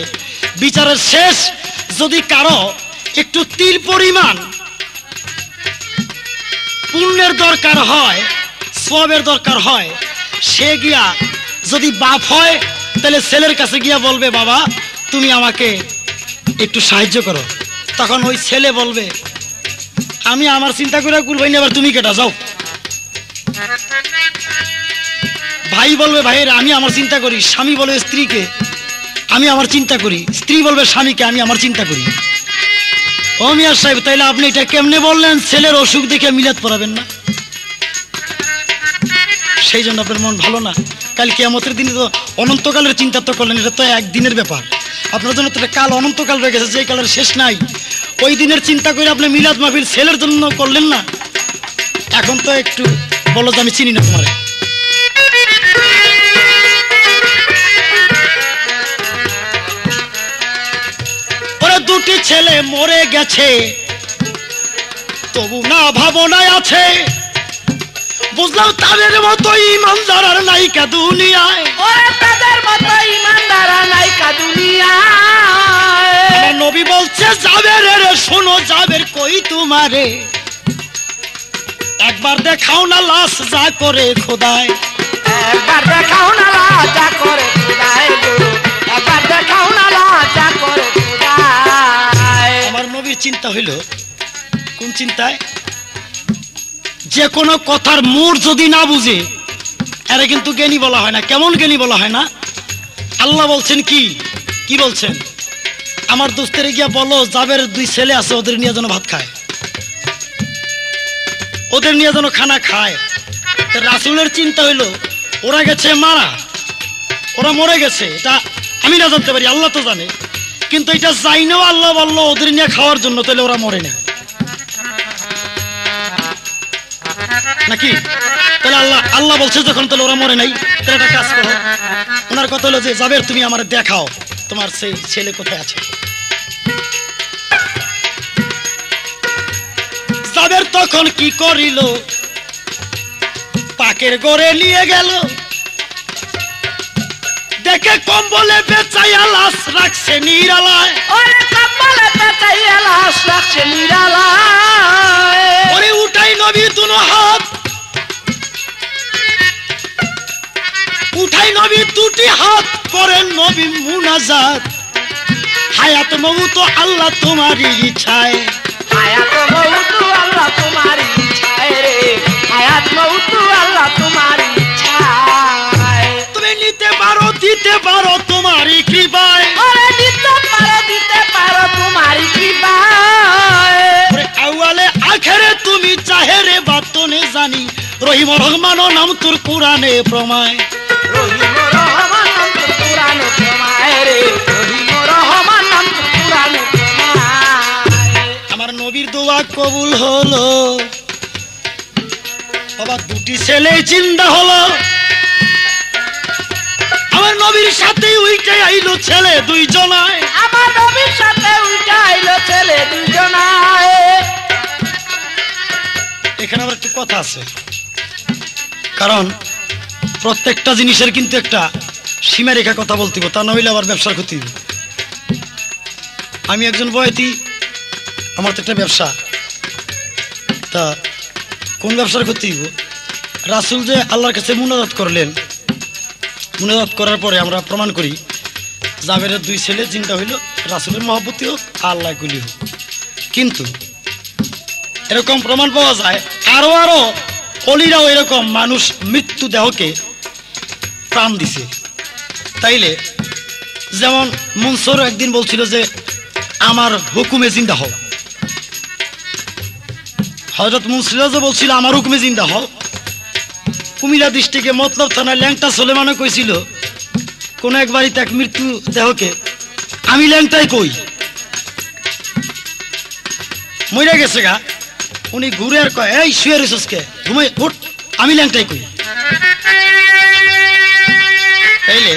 বিচারের শেষ যদি কারো একটু তিল পরিমাণ পুণ্যের দরকার হয় সওয়াবের দরকার হয় সে গিয়া যদি বাপ হয় তাহলে ছেলের কাছে গিয়া বলবে বাবা তুমি আমাকে একটু সাহায্য করো, তখন ওই ছেলে বলবে আমি আমার চিন্তা করে কুলবাইনি আবার তুমি কেটা যাও, ভাই বলবে ভাইয়ের আমি আমার চিন্তা করি, স্বামী বলবে স্ত্রীকে আমি আমার চিন্তা করি, স্ত্রী বলবে স্বামীকে আমি আমার চিন্তা করি। ও মিয়া সাহেব তাইলে আপনি এটা কেমনে বললেন, ছেলের অসুখ দেখে মিলাদ পড়াবেন না, সেই জন্য আপনার মন ভালো না। কাল কিয়ামতের দিনে তো অনন্তকালের চিন্তা তো করলেন, এটা তো একদিনের ব্যাপার, আপনার জন্য তো কাল অনন্তকাল রয়ে গেছে যে কালের শেষ নাই, ওই দিনের চিন্তা করে আপনি মিলাদ মাহফিল ছেলের জন্য করলেন না। এখন তো একটু বলো আমি চিনি না তোমারে, দুটি ছেলে মরে গেছে তবু না ভাবনায় আছে, বুঝলাম তাদের মতো ইমানদার আর নাই কা দুনিয়ায়, ওরে তাদের মতো ইমানদার আর নাই কা দুনিয়ায়। নবী বলছে জাবের রে শোনো জাবের কই তোমারে একবার দেখাও না লাশ যা করে খোদায়, একবার দেখাও না লাশ যা করে খোদায়, একবার দেখাও না লাশ যা করে খোদায়। আমার নবীর চিন্তা হইল কোন চিন্তায়, যে কোনো কথার মূল যদি না বুঝে এরা কিন্তু জ্ঞানী বলা হয় না। কেমন জ্ঞানী বলা হয় না, আল্লাহ বলছেন কি কি বলছেন, আমার দোস্তের গিয়া বলো জাবের দুই ছেলে আছে ওদের নিয়ে যেন ভাত খায়, ওদের নিয়ে যেন খানা খায়। রাসূলের চিন্তা হইল ওরা গেছে মারা, ওরা মরে গেছে, এটা আমি না জানতে পারি আল্লাহ তো জানে, কিন্তু এটা যাই না আল্লাহ বললো ওদের নিয়ে খাওয়ার জন্য, তাহলে ওরা মরে না নাকি, তাহলে আল্লাহ আল্লাহ বলছে যখন তাহলে ওরা মরে নাই, তাহলে একটা কাজ করো, ওনার কথা হলো যে জাবের তুমি আমার দেখাও তোমার সেই ছেলে কোথায় আছে। তখন কি করিল পাকের গড়ে নিয়ে গেল দেখে কম্বলে বেচাইয়া লাশ রাখছে নিরালায় ওরে কম্বলে বেচাইয়া লাশ রাখছে নিরালায় ওরে উঠাই নবীর দুনো হাত उठाई नबी दूटी हाथ करें नबी मुनाजात हायात मौत अल्लाह तुम्हारी इच्छाए हायात मौत अल्लाह तुम्हारी इच्छाए रे हायात मौत अल्लाह तुम्हारी इच्छाए तुम्हें नीते पारो दीते पारो तुम्हारी कृपाए अरे नीते पारो दीते पारो तुम्हारी कृपाए अरे अव्वले आखिरे तुम्ही चाहे रे बात तो ने जानी रहीम रहमानो नाम तुर कुराने प्रमाए कबुल हलो बाबा दुटी सेले जिंदा हलो আমার নবীর সাথে উইটা আইলো ছেলে দুইজনায় আমার নবীর সাথে উইটা আইলো ছেলে দুইজনায় এখানে আবার একটা কথা আছে কারণ প্রত্যেকটা জিনিসের কিন্তু একটা সীমা রেখা কথা বলতে হবে তা না হইলে আবার ব্যবসার ক্ষতি হবে আমি একজন বয়তি আমার তো একটা ব্যবসা তা কোন ব্যবসার ক্ষতি হইব রাসূল যে আল্লাহর কাছে মুনাজাত করলেন মুনাজাত করার পরে আমরা প্রমাণ করি জাবেরের দুই ছেলে জিন্দা হইল রাসূলের মহব্বতে হোক আল্লাহ কুলি হোক কিন্তু এরকম প্রমাণ পাওয়া যায় আরো আরো অলিরাও এরকম মানুষ মৃত্যু দেহকে প্রাণ দিছে তাইলে যেমন মুনসুর একদিন বলছিল যে আমার হুকুমে জিন্দা হও हजरत मुंसिराज आमार हुकुमे जिंदा हओ कुमिल्ला डिस्ट्रिक्टे मतलब थाना लैंगटा सुलेमानो कइछिलो कोनो एक बाड़ीते एक मृत्यु देहके आमी लैंगटाई कई मइरा गेछे गा उनी घुरे आर कय एई शुये रइछस के घुमे उठ आमी लैंगटाई कई ताइले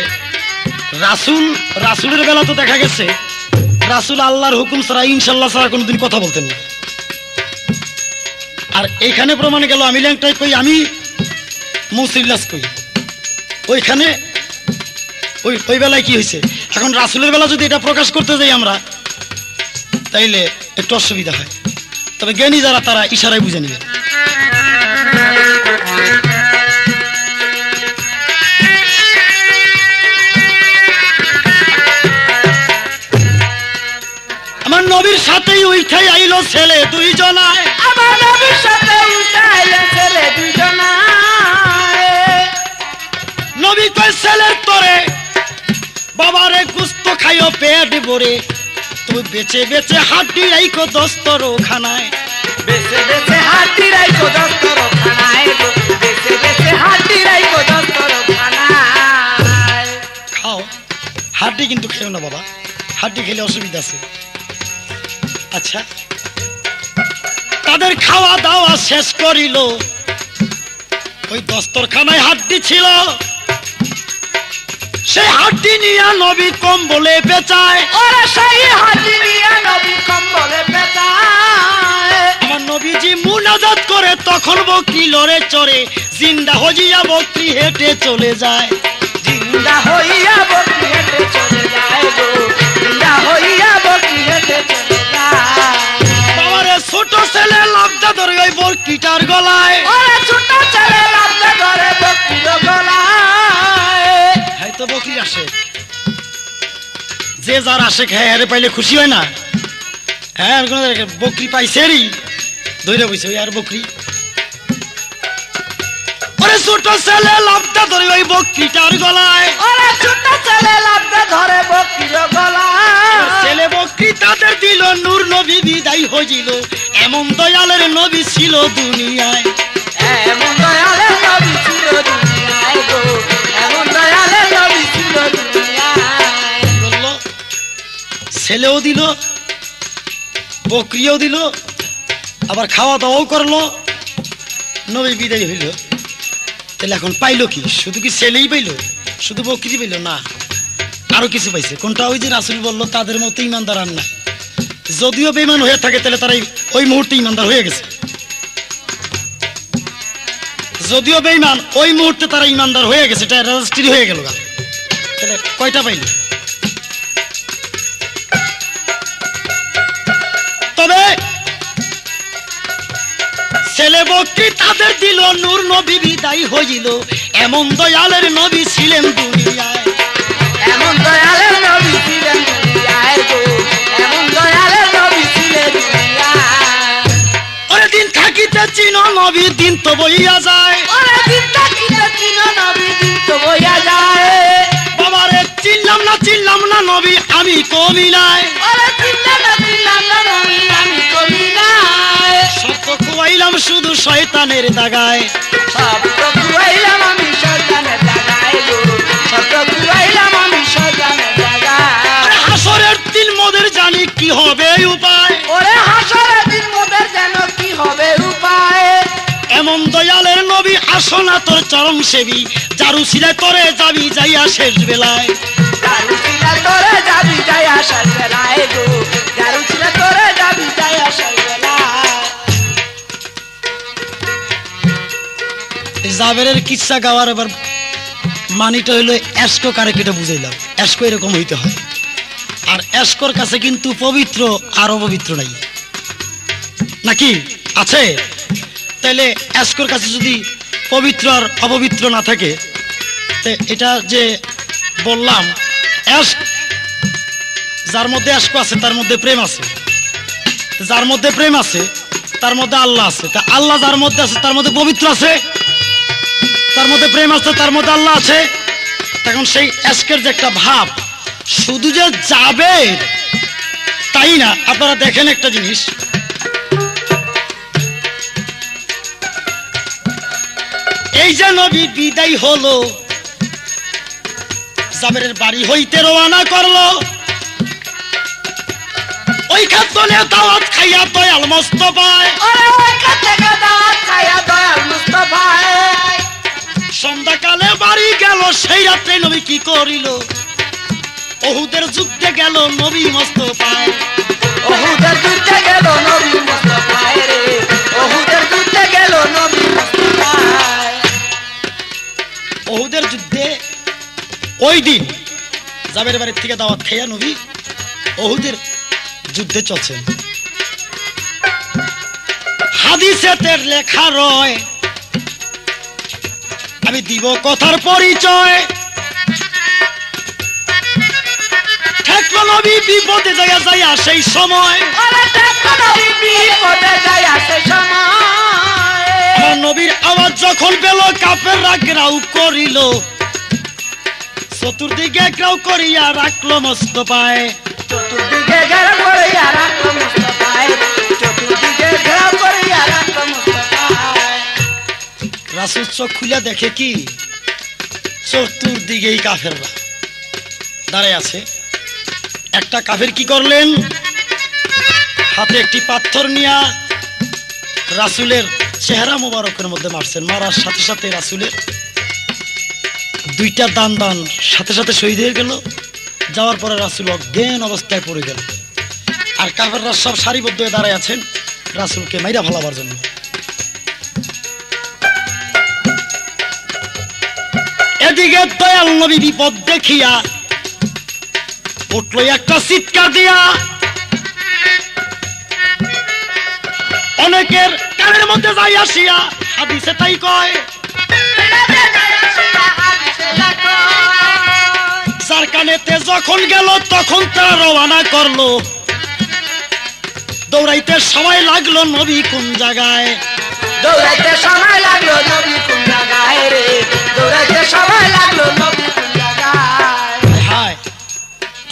रासूल रासूलेर बेला तो देखा गेछे रासूल आल्लाहर हुकुम छाड़ा इनशाल्लाह छाड़ा कोनोदिन कथा बोलतेन ना আর এইখানে প্রমাণ গেল আমি ল্যাংটাই কই আমি মুসিল্লাস কই ওইখানে ওই ওই বেলায় কি হইছে এখন রাসূলের বেলা যদি এটা প্রকাশ করতে যাই আমরা তাইলে একটু অসুবিধা হয় তবে জ্ঞানী যারা তারা ইশারায় বুঝে নেবে আমার নবীর সাথেই উঠাই আইলো ছেলে দুইজনায় আমার নবীর সাথে উঠাই আইলো ছেলে দুইজনায় নবী কয় ছেলের তরে বাবারে কুস্ত খাইও পেট ভরে তুই বেঁচে বেঁচে হাড্ডি রাইখো দস্তর খানায় বেঁচে বেঁচে হাড্ডি রাইখো দস্তর খানায় বেঁচে বেঁচে হাড্ডি রাইখো দস্তর খানায় খাও হাড্ডি কিন্তু খাইও না বাবা হাড্ডি খেলে অসুবিধা আছে अच्छा तादेर खावा दावा शेष करिलो ओई दस्तरखानाय हाड्डी छिलो सेई हाड्डी निया नबी कम्बले बेचाय ओरे सेई हाड्डी निया नबी कम्बले बेचाय आमार नबीजी मुनाजात करे तखन बकरी लड़े चरे जिंदा हइया बकरी हेटे चले जाए जिंदा हइया बकरी हेटे चले जाए गो जिंदा हइया बकरी हेटे चले ছোট ছেলে লাভটা ধরে ওই বকরিটার গলায় ওরে ছোট ছেলে লাভটা ধরে বকরির গলায় হয়তো বকরি আসে যে যার আশিক হ্যাঁ আরে পাইলে খুশি হয় না হ্যাঁ কোন বকরি পাইছেরি ধরে বইছে ওই আর বকরি ওরে ছোট ছেলে লাভটা ধরে ওই বকরিটার গলায় ওরে ছোট ছেলে লাভটা ধরে বকরির গলায় ছেলে বকরি তাদের দিল নূর নবী বিদায় হইল এমন দয়ালের নবী ছিল দুনিয়ায় এমন দয়ালের নবী ছিল দুনিয়ায় গো এমন দয়ালের নবী ছিল দুনিয়ায় বলল ছেলেও দিল বকরিও দিল আবার খাওয়া দাওয়াও করলো নবী বিদায় হইল তাহলে এখন পাইলো কি শুধু কি ছেলেই পাইলো শুধু বকরি পাইলো না আরো কিছু পাইছে কোনটা ওই যে রাসূল বলল তাদের মতো ঈমানদার আর না যদিও বেঈমান হয়ে থাকে তাহলে তারাই ওই মুহূর্তে ঈমানদার হয়ে গেছে যদিও বেঈমান ওই মুহূর্তে তারা ইমানদার হয়ে গেছে, এটা রেজিস্ট্রি হয়ে গেল। তাহলে কয়টা পাইলি? তবে ছেলে বকরি তাদের দিল নূর নবী বিদায় হইল, এমন দয়ালের নবী ছিলেন দুনিয়ায়, এমন দয়ালের নবী ছিলেন দুনিয়ায় গো, এমন দয়ালের নবী ছিলেন দুনিয়ায়। ওরে দিন থাকিতে চিনো নবী দিন তো বইয়া যায়, ওরে দিন থাকিতে চিনো নবী দিন তো বইয়া যায়। বাবারে চিনলাম না চিনলাম না নবী আমি কমি নাই, ওরে চিনলাম না চিনলাম না নবী আমি কমি নাই। সত্য খুয়াইলাম শুধু শয়তানের দাগায়, সত্য খুয়াইলাম আমি শয়তানের দাগায় গো, সত্য খুয়াইলাম আমি শয়তানের দাগায়। আরে হাসরের দিন মোদের জানি কি হবে উপায়, ওরে হাসরের দিন মোদের জানো কি হবে উপায়। এমন দয়ালের নবী আসনা তোর চরম সেবি, যারু সিলাই তোরে যাবি যাইয়া শেষ বেলায়, যারু সিলাই তোরে যাবি যাইয়া শেষ বেলায় গো, যারু সিলাই তোরে যাবি যাইয়া শেষ বেলায়। জাবেরের কিচ্ছা গাওয়ার এবার মানিটা হইল এসকো কারেকিটা বুঝাইলাম, এসকো এরকম হইতে হয়। আর এসকোর কাছে কিন্তু পবিত্র আর অপবিত্র নাই, নাকি আছে? তাহলে এসকোর কাছে যদি পবিত্র আর অপবিত্র না থাকে, এটা যে বললাম এশক, যার মধ্যে এশক আছে তার মধ্যে প্রেম আছে, যার মধ্যে প্রেম আছে তার মধ্যে আল্লাহ আছে, তা আল্লাহ যার মধ্যে আছে তার মধ্যে পবিত্র আছে, তার মধ্যে প্রেম আছে, তার মধ্যে আল্লাহ আছে। তখন সেই এশকের যে একটা ভাব শুধু যে যাবে তাই না, আপনারা দেখেন একটা জিনিস, এই যে নবী বিদায় হলো, জাবেরের বাড়ি হইতে রওনা করলো, ওই খাতনে দাওয়াত খাইয়া দয়াল মোস্তফায়, আরে ওই খাতনে দাওয়াত খাইয়া দয়াল মোস্তফায়। সন্ধ্যাকালে বাড়ি গেল, সেই রাতে নবী কি করিল? ওহুদের যুদ্ধে গেল নবী মোস্তফায়, ওহুদের যুদ্ধে গেল নবী মোস্তফায় রে, ওহুদের যুদ্ধে গেল নবী মোস্তফায়। ওহুদের যুদ্ধে ওই দিন জাবের বাড়ির থেকে দাওয়াত খাইয়া নবী ওহুদের যুদ্ধে চলছেন। হাদিসের লেখা রয়, আমি দিব কথার পরিচয়, ঠেকলো নবী বিপদে যাইয়া যাইয়া সেই সময়, নবীর আওয়াজ যখন পেল কাফেররা ঘেরাও করিল, চতুর্দিকে ঘেরাও করিয়া রাখলো মোস্তফায়, চতুর্দিকে ঘেরাও করিয়া রাখলো মোস্তফায়, চতুর্দিকে ঘেরাও করিয়া রাখলো মোস্তফায়। রাসূল চোখ খুলে দেখে কি চতুর্দিকেই কাফেররা দাঁড়ায় আছে। একটা কাফের কি করলেন, হাতে একটি পাথর নিয়া রাসূলের চেহারা মোবারকের মধ্যে মারছেন, মারার সাথে সাথে রাসূলের দুইটা দান দান সাথে সাথে শহীদ হয়ে গেল। যাওয়ার পরে রাসূল অজ্ঞান অবস্থায় পড়ে গেল, আর কাফেররা সব সারিবদ্ধ হয়ে দাঁড়ায় আছেন রাসূলকে মাইরা ফেলাবার জন্য। এদিকে দয়াল নবী বিপদ দেখিয়া উঠল একটা চিৎকার দিয়া, অনেকের কানের মধ্যে যাই আসিয়া হাদিসে তাই কয়, যার কানেতে যখন গেল তখন তারা রওনা করলো, দৌড়াইতে সময় লাগলো নবী কোন জায়গায়, দৌড়াইতে সময় লাগলো নবী কোন জায়গায় রে, দৌড়াইতে সময় লাগলো নবী কোন জায়গায়। হায়,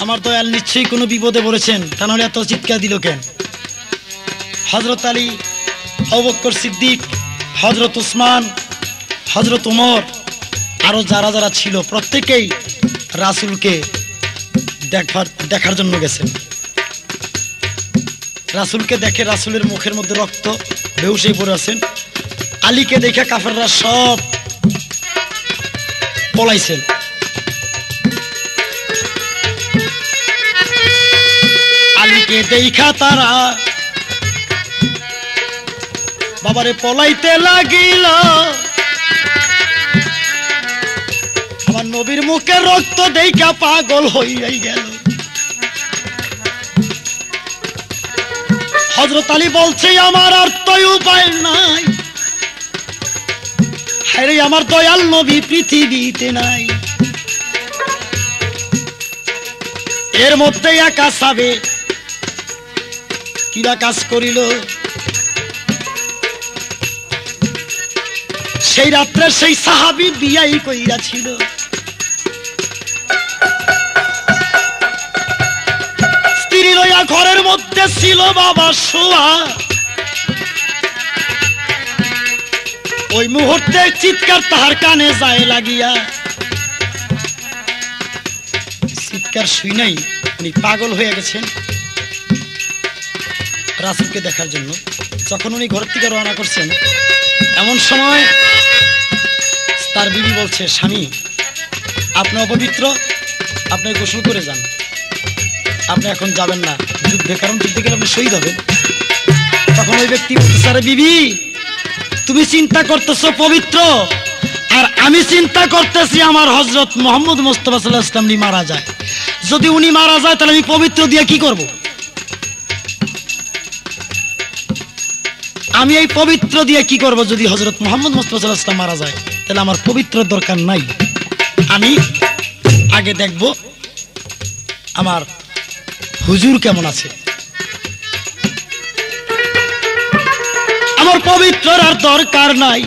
আমার দয়াল নিশ্চয়ই কোনো বিপদে পড়েছেন, তা নাহলে এত চিৎকার দিল কেন? হযরত আলী, আবু বকর সিদ্দিক, হযরত উসমান, হযরত ওমর, আরো যারা যারা ছিল প্রত্যেকেই রাসূলকে দেখার দেখার জন্য গেছেন। রাসূলকে দেখে রাসূলের মুখের মধ্যে রক্ত বেহুশ হয়ে পড়ে আছেন, আলীকে দেখে কাফেররা সব পলাইছেন। আলীকে দেখা তারা বাবারে পলাইতে লাগিল, আমার নবীর মুখে রক্ত দেইখা পাগল হইয়াই গেল। হযরত আলী বলছে আমার আর তো উপায় নাই, আরে আমার দয়াল নবী পৃথিবীতে নাই। এর মধ্যে একা সাবে কিরা কাজ করিল। সেই রাত্রে সেই সাহাবী বিয়াই কইরা ছিল। স্ত্রী লইয়া ঘরের মধ্যে ছিল বাবা শোয়া। ওই মুহূর্তে চিৎকার তাহার কানে যায় লাগিয়া। চিৎকার শুই নাই, উনি পাগল হয়ে গেছেন রাসূলকে দেখার জন্য। যখন উনি ঘর থেকে রওনা করছেন এমন সময় তার বিবি বলছে, স্বামী আপনি অপবিত্র, আপনি গোসল করে যান, আপনি এখন যাবেন না যুদ্ধে, কারণ যুদ্ধে গেলে আপনি শহীদ হবেন। তখন ওই ব্যক্তি বলতেছে, আরে বিবি তুমি চিন্তা করতেছো পবিত্র, আর আমি চিন্তা করতেছি আমার হযরত মুহাম্মদ মুস্তাফা সাল্লাল্লাহু আলাইহি ওয়াসাল্লাম মারা যায়, যদি উনি মারা যায় তাহলে আমি পবিত্র দিয়ে কি করব? আমি এই পবিত্র দিয়ে কি করব যদি হযরত মুহাম্মদ মুস্তাফা সাল্লাল্লাহু আলাইহি ওয়াসাল্লাম মারা যায়? তাহলে আমার পবিত্র দরকার নাই, আমি আগে দেখব আমার হুজুর কেমন আছে, আমার পবিত্র আর দরকার নাই।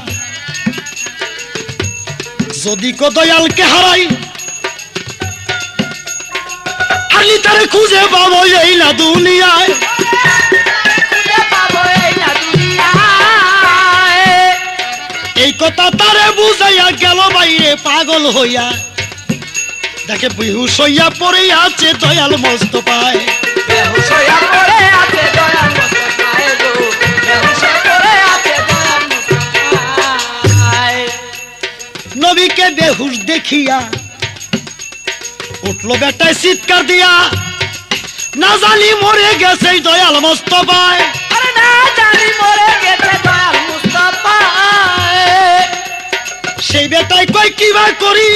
যদি কো দয়ালকে হারাই আলী তারে খুঁজে পাবো এই না দুনিয়ায়, এই কথা তারে বুঝাইয়া গেল বাইরে পাগল হইয়া। দেখে বেহুশ হইয়া পড়ে আছে দয়াল মোস্তফায়। নবীকে বেহুশ দেখিয়া উঠলো বেটায় চিৎকার দিয়া, না জানি মরে গেছে দয়াল মোস্তফায়। আরে না জানি মরে গেছে দয়াল মোস্তফায়। সেই বেটায় কই কিবা করি,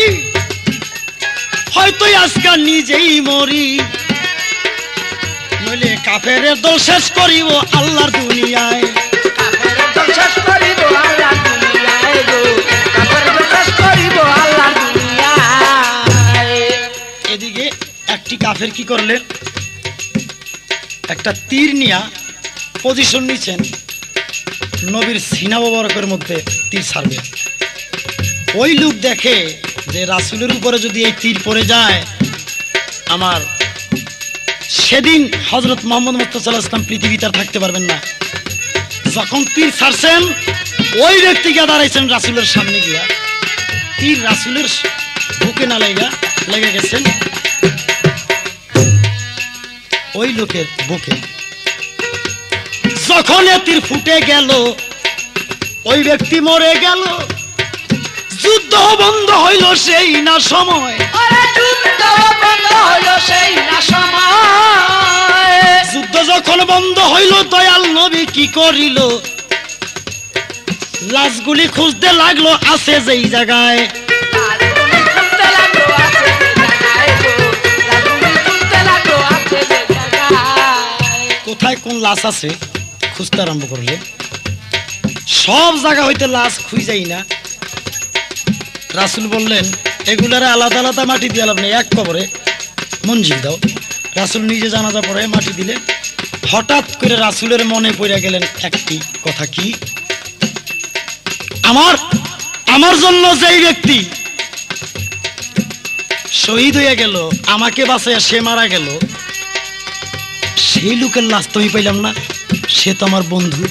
হয়তো আজকে নিজেই মরি, নইলে কাফের দল শেষ করিব আল্লাহর দুনিয়ায়। এদিকে একটি কাফের কি করলেন, একটা তীর নিয়া পজিশন নিছেন নবীর সিনা মোবারকের মধ্যে তীর ছাড়বে। ওই লোক দেখে যে রাসূলের উপরে যদি এই তীর পড়ে যায়, আমার সেদিন হযরত মুহাম্মদ মুস্তাফা সাল্লাল্লাহু আলাইহি ওয়াসাল্লাম পৃথিবীতে আর থাকতে পারবেন না। যখন তীর ছাড়ছেন ওই ব্যক্তিকে দাঁড়াইছেন রাসূলের সামনে গিয়া, তীর রাসূলের বুকে না লাগা লেগে গেছেন ওই লোকের বুকে। যখন তীর ফুটে গেল ওই ব্যক্তি মরে গেল, যুদ্ধ বন্ধ হইল সেই না সময়। যুদ্ধ যখন বন্ধ হইল দয়াল নবী কি করিল, লাশগুলি খুঁজতে লাগলো আছে যেই জায়গায়। কোথায় কোন লাশ আছে খুঁজতে আরম্ভ করলে, সব জায়গা হইতে লাশ খুঁজাই না। রাসূল বললেন এগুলারে আলাদা আলাদা মাটি দিয়ে লাভ নেই, এক কবরে মঞ্জিল দাও। রাসূল নিজে জানাজা পড়ে মাটি দিলে, হঠাৎ করে রাসূলের মনে পড়ে গেলেন একটি কথা, কি আমার আমার জন্য যেই ব্যক্তি শহীদ হয়ে গেল, আমাকে বাঁচাইয়া সে মারা গেল, সেই লোকের লাশ তো আমি পাইলাম না, সে তো আমার বন্ধু,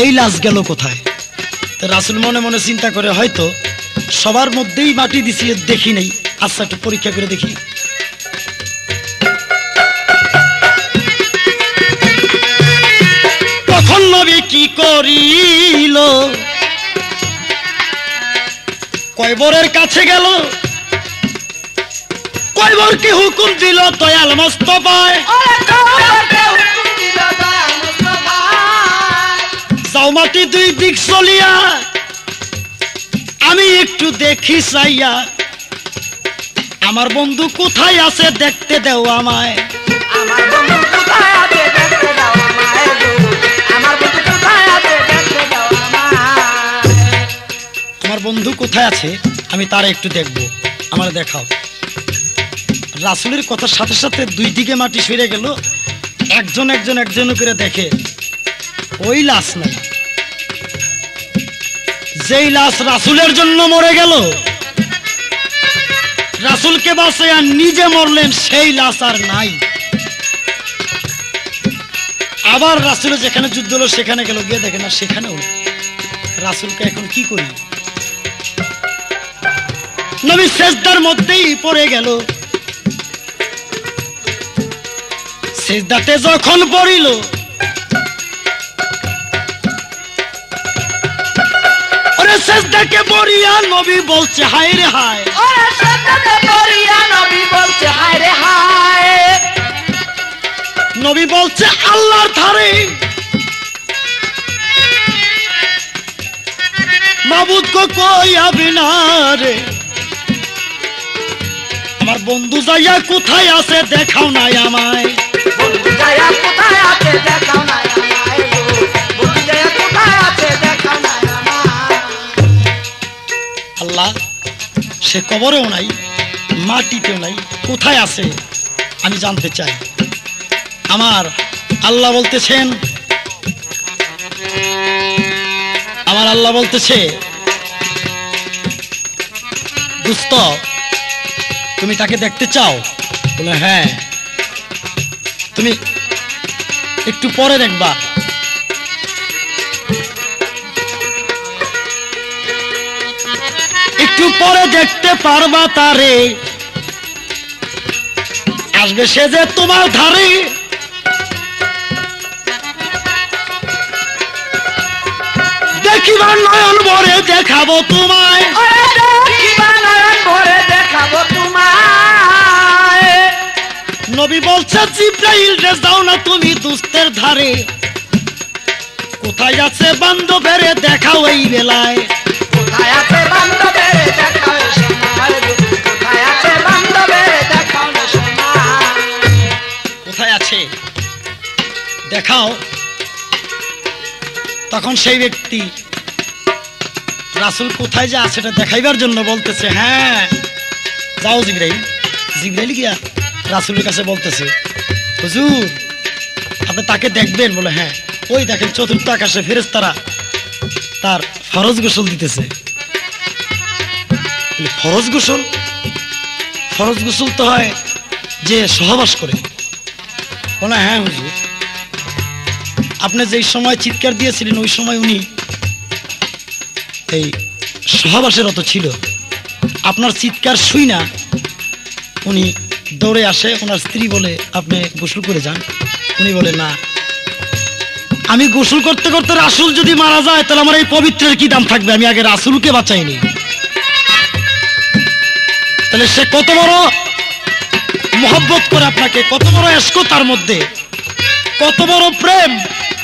এই লাশ গেল কোথায়? রাসূল মনে মনে চিন্তা করে হয়তো সবার মধ্যেই মাটি দিছি দেখি নাই, আচ্ছা একটু পরীক্ষা করে দেখি। তখন নবী কি করিল, কয়বরের কাছে গেল, কয়বর কি হুকুম দিল দয়াল মোস্তফায়, যাও মাটি দুই দিক চলিয়া আমি একটু एकटू देखी साइया आमार बंधु कोथाय आछे देखते दाओ आमाय आमार बंधु कोथाय आछे देखते दाओ आमाय आमार बंधु कोथाय आछे देखते दाओ आमाय आमार बंधु कोथाय आछे आमी तार एकटू देखबो आमार देखाओ রাসূলের কথার সাথে সাথে দুই দিকে মাটি সরে গেল একজন একজন একজন করে দেখে ওই লাশ না যেই লাশ রাসূলের জন্য মরে গেল রাসূলকে বাঁচায়া নিজে মরলেন সেই লাশ আর নাই আবার রাসূল যেখানে যুদ্ধ হলো সেখানে গেল গিয়ে দেখেন আর সেখানেও রাসূলকে এখন কি করি নবী সিজদার মধ্যেই পড়ে গেল सिद्धाते जखन पड़िल अरे सिद्धा के बरिया नबी बोलते हाय रे हाय अरे सिद्धा के बरिया नबी बोलते हाय रे हाय नबी बोलते अल्लाहर थारे माबूद को कोई अबिना रे आमार बंधु जाइया कोथाय आछे देखाओ ना आमाय बुझाया कोथाय आछे देखाओ ना आमाय बुझाया कोथाय आछे देखाओ ना आमाय अल्लाह से कबरेও নাই মাটিতেও নাই কোথায় আছে আমি জানতে চাই আমার আল্লাহ বলতেছেন আমার আল্লাহ বলতেছে দোস্ত তুমি তাকে দেখতে চাও বলে হ্যাঁ তুমি একটু পরে দেখবা একটু পরে দেখতে পারবা তারে আসবে সে যে তোমার ধারে দেখিবা নয়ন ভরে দেখাবো তোমায় দেখিবা নয়ন ভরে দেখাবো नबी बोलते जिब्राइल रे जाओ ना तुमी दुस्तेर धारे कोथाय आछे बांधबेरे देखाओ एई बेलाय कोथाय आछे बांधबेरे देखाओ सोनार कोथाय आछे बांधबेरे देखाओ सोनार कोथाय आछे देखाओ तखन सेई व्यक्ति রাসূল কোথায় যে আছে এটা দেখাইবার জন্য বলতেছে হ্যাঁ যাও জিব্রাইল জিব্রাইল গিয়া রাসূল কাছে বলতেছে হুজুর আপনি তাকে দেখবেন বলে হ্যাঁ ওই দেখেন চতুর্থ আকাশে ফেরেশতারা তার ফরজ গোসল দিতেছে ফরজ গোসল ফরজ গোসল তো হয় যে সহবাস করে বলে হ্যাঁ হুজুর আপনি যেই সময় চিৎকার দিয়েছিলেন ওই সময় উনি এই সহবাসেরত ছিল আপনার চিৎকার শুইনা উনি दौड़े आसे उनार स्त्री बोले आपने गोसल करे जान उनी बोले ना आमी गोसल करते करते रासूल जदि मारा जाए ताहले आमार एई पवित्रेर कि दाम थाकबे आमी आगे रासूलके बाँचाइनी ताहले से कत बड़ मोहब्बत करे आपनाके कत बड़ इश्क तार मध्ये कत बड़ प्रेम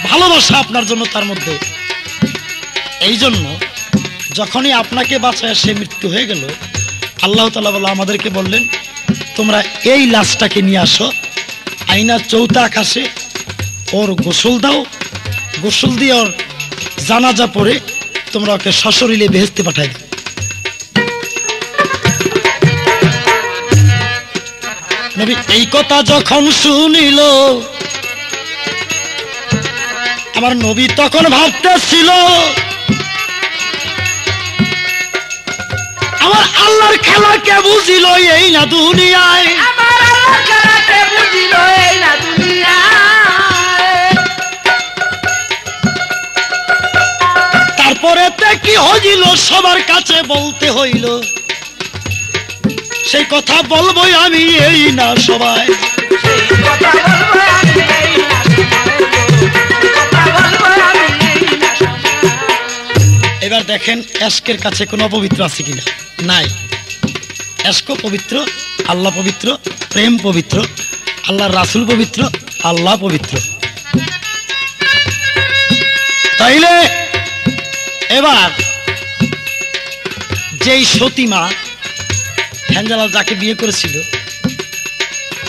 भालोबासा आपनार जन्य तार मध्ये एइजन्य जखनई आपनाके बाँचाया से मृत्यु हये गेल आल्लाह ताआला बोला आमादेरके बोललेन তোমরা এই লাশটাকে নিয়ে আসো আয়না চৌতা আকাশে ওর গোসল দাও গোসল দিয়ে ওর জানাজা পড়ে তোমরা ওকে সশরীরে বেহেশতে পাঠাই দাও নবী এই কথা যখন শুনিল আমার নবী তখন ভাবতেছিল আমার আল্লাহর খেলা কে বুঝিল এই না দুনিয়ায় আমার আল্লাহর খেলা কে বুঝিল এই না দুনিয়ায় তারপরে তে কি হইল সবার কাছে বলতে হইল সেই কথা বলবো আমি এই না সবাই সেই কথা বলবো আমি এই না সবাই কথা বলবো আমি এই না সবাই এবার দেখেন এশকের কাছে কোনো পবিত্র আছে কিনা নাই এশক পবিত্র আল্লাহ পবিত্র প্রেম পবিত্র আল্লাহর রাসূল পবিত্র আল্লাহ পবিত্র তাইলে এবার যেই সতী মা ফ্যানজালাল যাকে বিয়ে করেছিল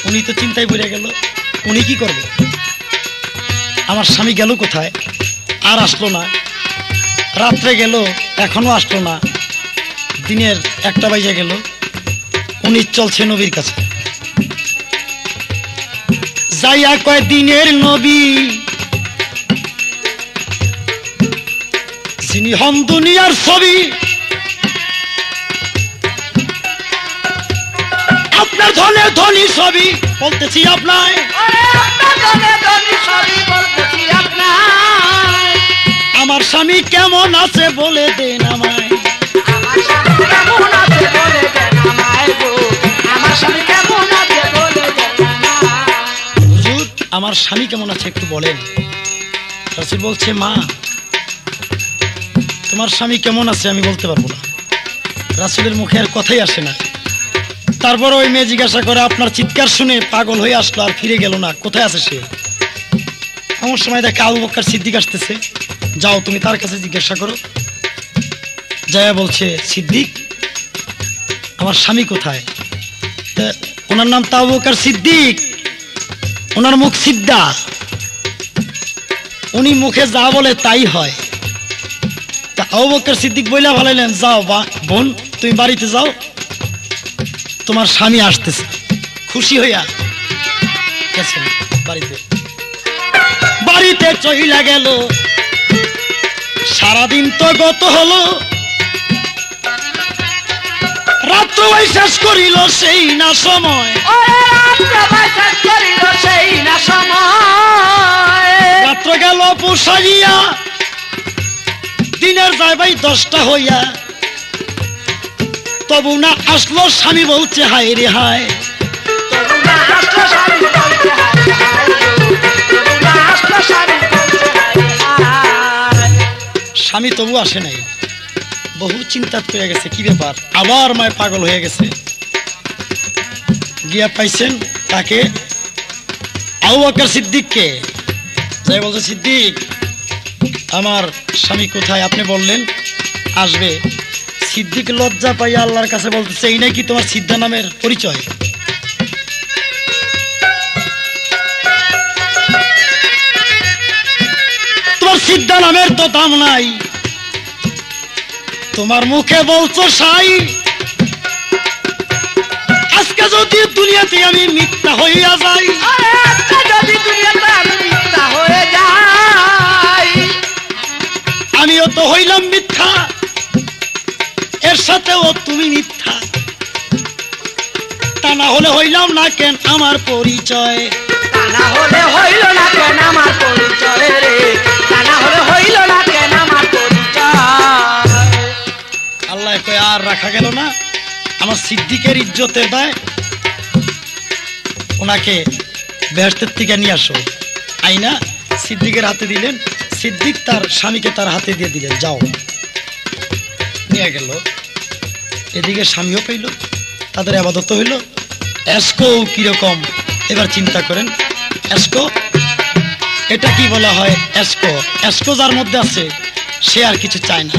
উনি তো চিন্তায় পড়ে গেল উনি কি করবে, আমার স্বামী গেল কোথায়, আর আসলো না, রাত্রে গেল এখনো আসলো না, দিনের একটা বাজে গেল, উনি চলছে নবীর কাছে। যাইয়া কয় দিনের নবী যিনি হন দুনিয়ার ছবি, আপনার ধনে ধনী ছবি বলতেছি আপনার, আমার স্বামী কেমন আছে বলে দেন আমায়, আমার স্বামী কেমন আছে একটু বলেন। রাসূল বলছে, মা তোমার স্বামী কেমন আছে আমি বলতে পারবো না। রাসূলের মুখে আর কথাই আসে না। তারপর ওই মেয়ে জিজ্ঞাসা করে, আপনার চিৎকার শুনে পাগল হয়ে আসলো আর ফিরে গেল না, কোথায় আছে সে? এমন সময় দেখে আবু বকর সিদ্দিক আসতেছে, যাও তুমি তার কাছে জিজ্ঞাসা করো। জয়া বলছে, সিদ্দিক আমার স্বামী কোথায়? ওনার নাম তো আবু বকর সিদ্দিক, ওনার মুখ সিদ্ধা, উনি মুখে যা বলে তাই হয়। তা আবু বকর সিদ্দিক বইলা ভালাইলেন, যাও বা বোন তুমি বাড়িতে যাও, তোমার স্বামী আসতেছে। খুশি হইয়া গেছেন বাড়িতে। বাড়িতে চইলা গেল, সারাদিন তো গত হলো, রাত্র শেষ করিল সেই না সময়, রাত্র গেল পুষাইয়া, দিনের যায় ভাই দশটা হইয়া, তবু না আসলো স্বামী। বলছে, হায় রে হায়, স্বামী তবু আসে নাই। বহু চিন্তা পেয়ে গেছে, কি ব্যাপার, আবার মায় পাগল হয়ে গেছে। গিয়া পাইছেন তাকে, আবু বকর সিদ্দিককে। যাই বলছে, সিদ্দিক আমার স্বামী কোথায়? আপনি বললেন আসবে। সিদ্দিক লজ্জা পাইয়া আল্লাহর কাছে বলতেছে, এই নাকি তোমার সিদ্ধা নামের পরিচয়? তোমার সিদ্ধা নামের তো দাম নাই, তোমার মুখে বলছো সাই। আজকে যদি দুনিয়াতে আমি মিথ্যা হইয়া যাই, যদি দুনিয়াতে আমি মিথ্যা হয়ে যাই, আমিও তো হইলাম মিথ্যা, এর সাথেও তুমি মিথ্যা, তা না হলে হইলাম না কেন আমার পরিচয়, তা না হলে হইল না কেন আমার পরিচয় রে, তা না হলে হইল না কেন আমার পরিচয়। আল্লাহ কয়, আর রাখা গেল না, আমার সিদ্দিকের ইজ্জতের দায় ওনাকে বেহেশতের থেকে নিয়ে আসো। আইনা সিদ্দিকের হাতে দিলেন, সিদ্দিক তার স্বামীকে তার হাতে দিয়ে দিলেন, যাও। নিয়ে গেল, এদিকে স্বামীও পেইল, তাদের আবাদত হইল। এসকো কিরকম এবার চিন্তা করেন, এসকো এটা কি বলা হয়, এসকো এসকো যার মধ্যে আছে সে আর কিছু চায় না।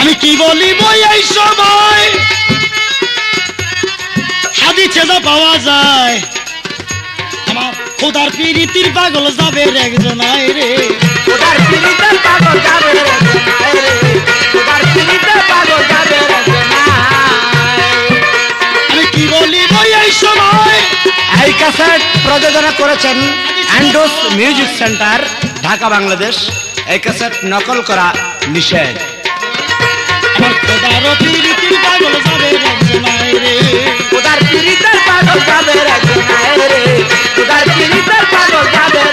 আমি কি বলিব এই সময়, হাদিসে যা পাওয়া যায়, আমার খোদার পীরিতির পাগল যাবে একজন আয় রে, খোদার পীরিতির পাগল যাবে একজন আয় রে, খোদার পীরিতির পাগল যাবে একজন আয়। আমি কি বলিব এই সময়। এই ক্যাসেট প্রযোজনা করেছেন অ্যান্ডোস মিউজিক সেন্টার, ঢাকা, বাংলাদেশ। এই ক্যাসেট নকল করা নিষেধ। আমার খোদার পীরিতির পাগল যাবে একজন আয় রে, খোদার পীরিতির পাগল যাবে একজন আয় রে, খোদার পীরিতির পাগল যাবে।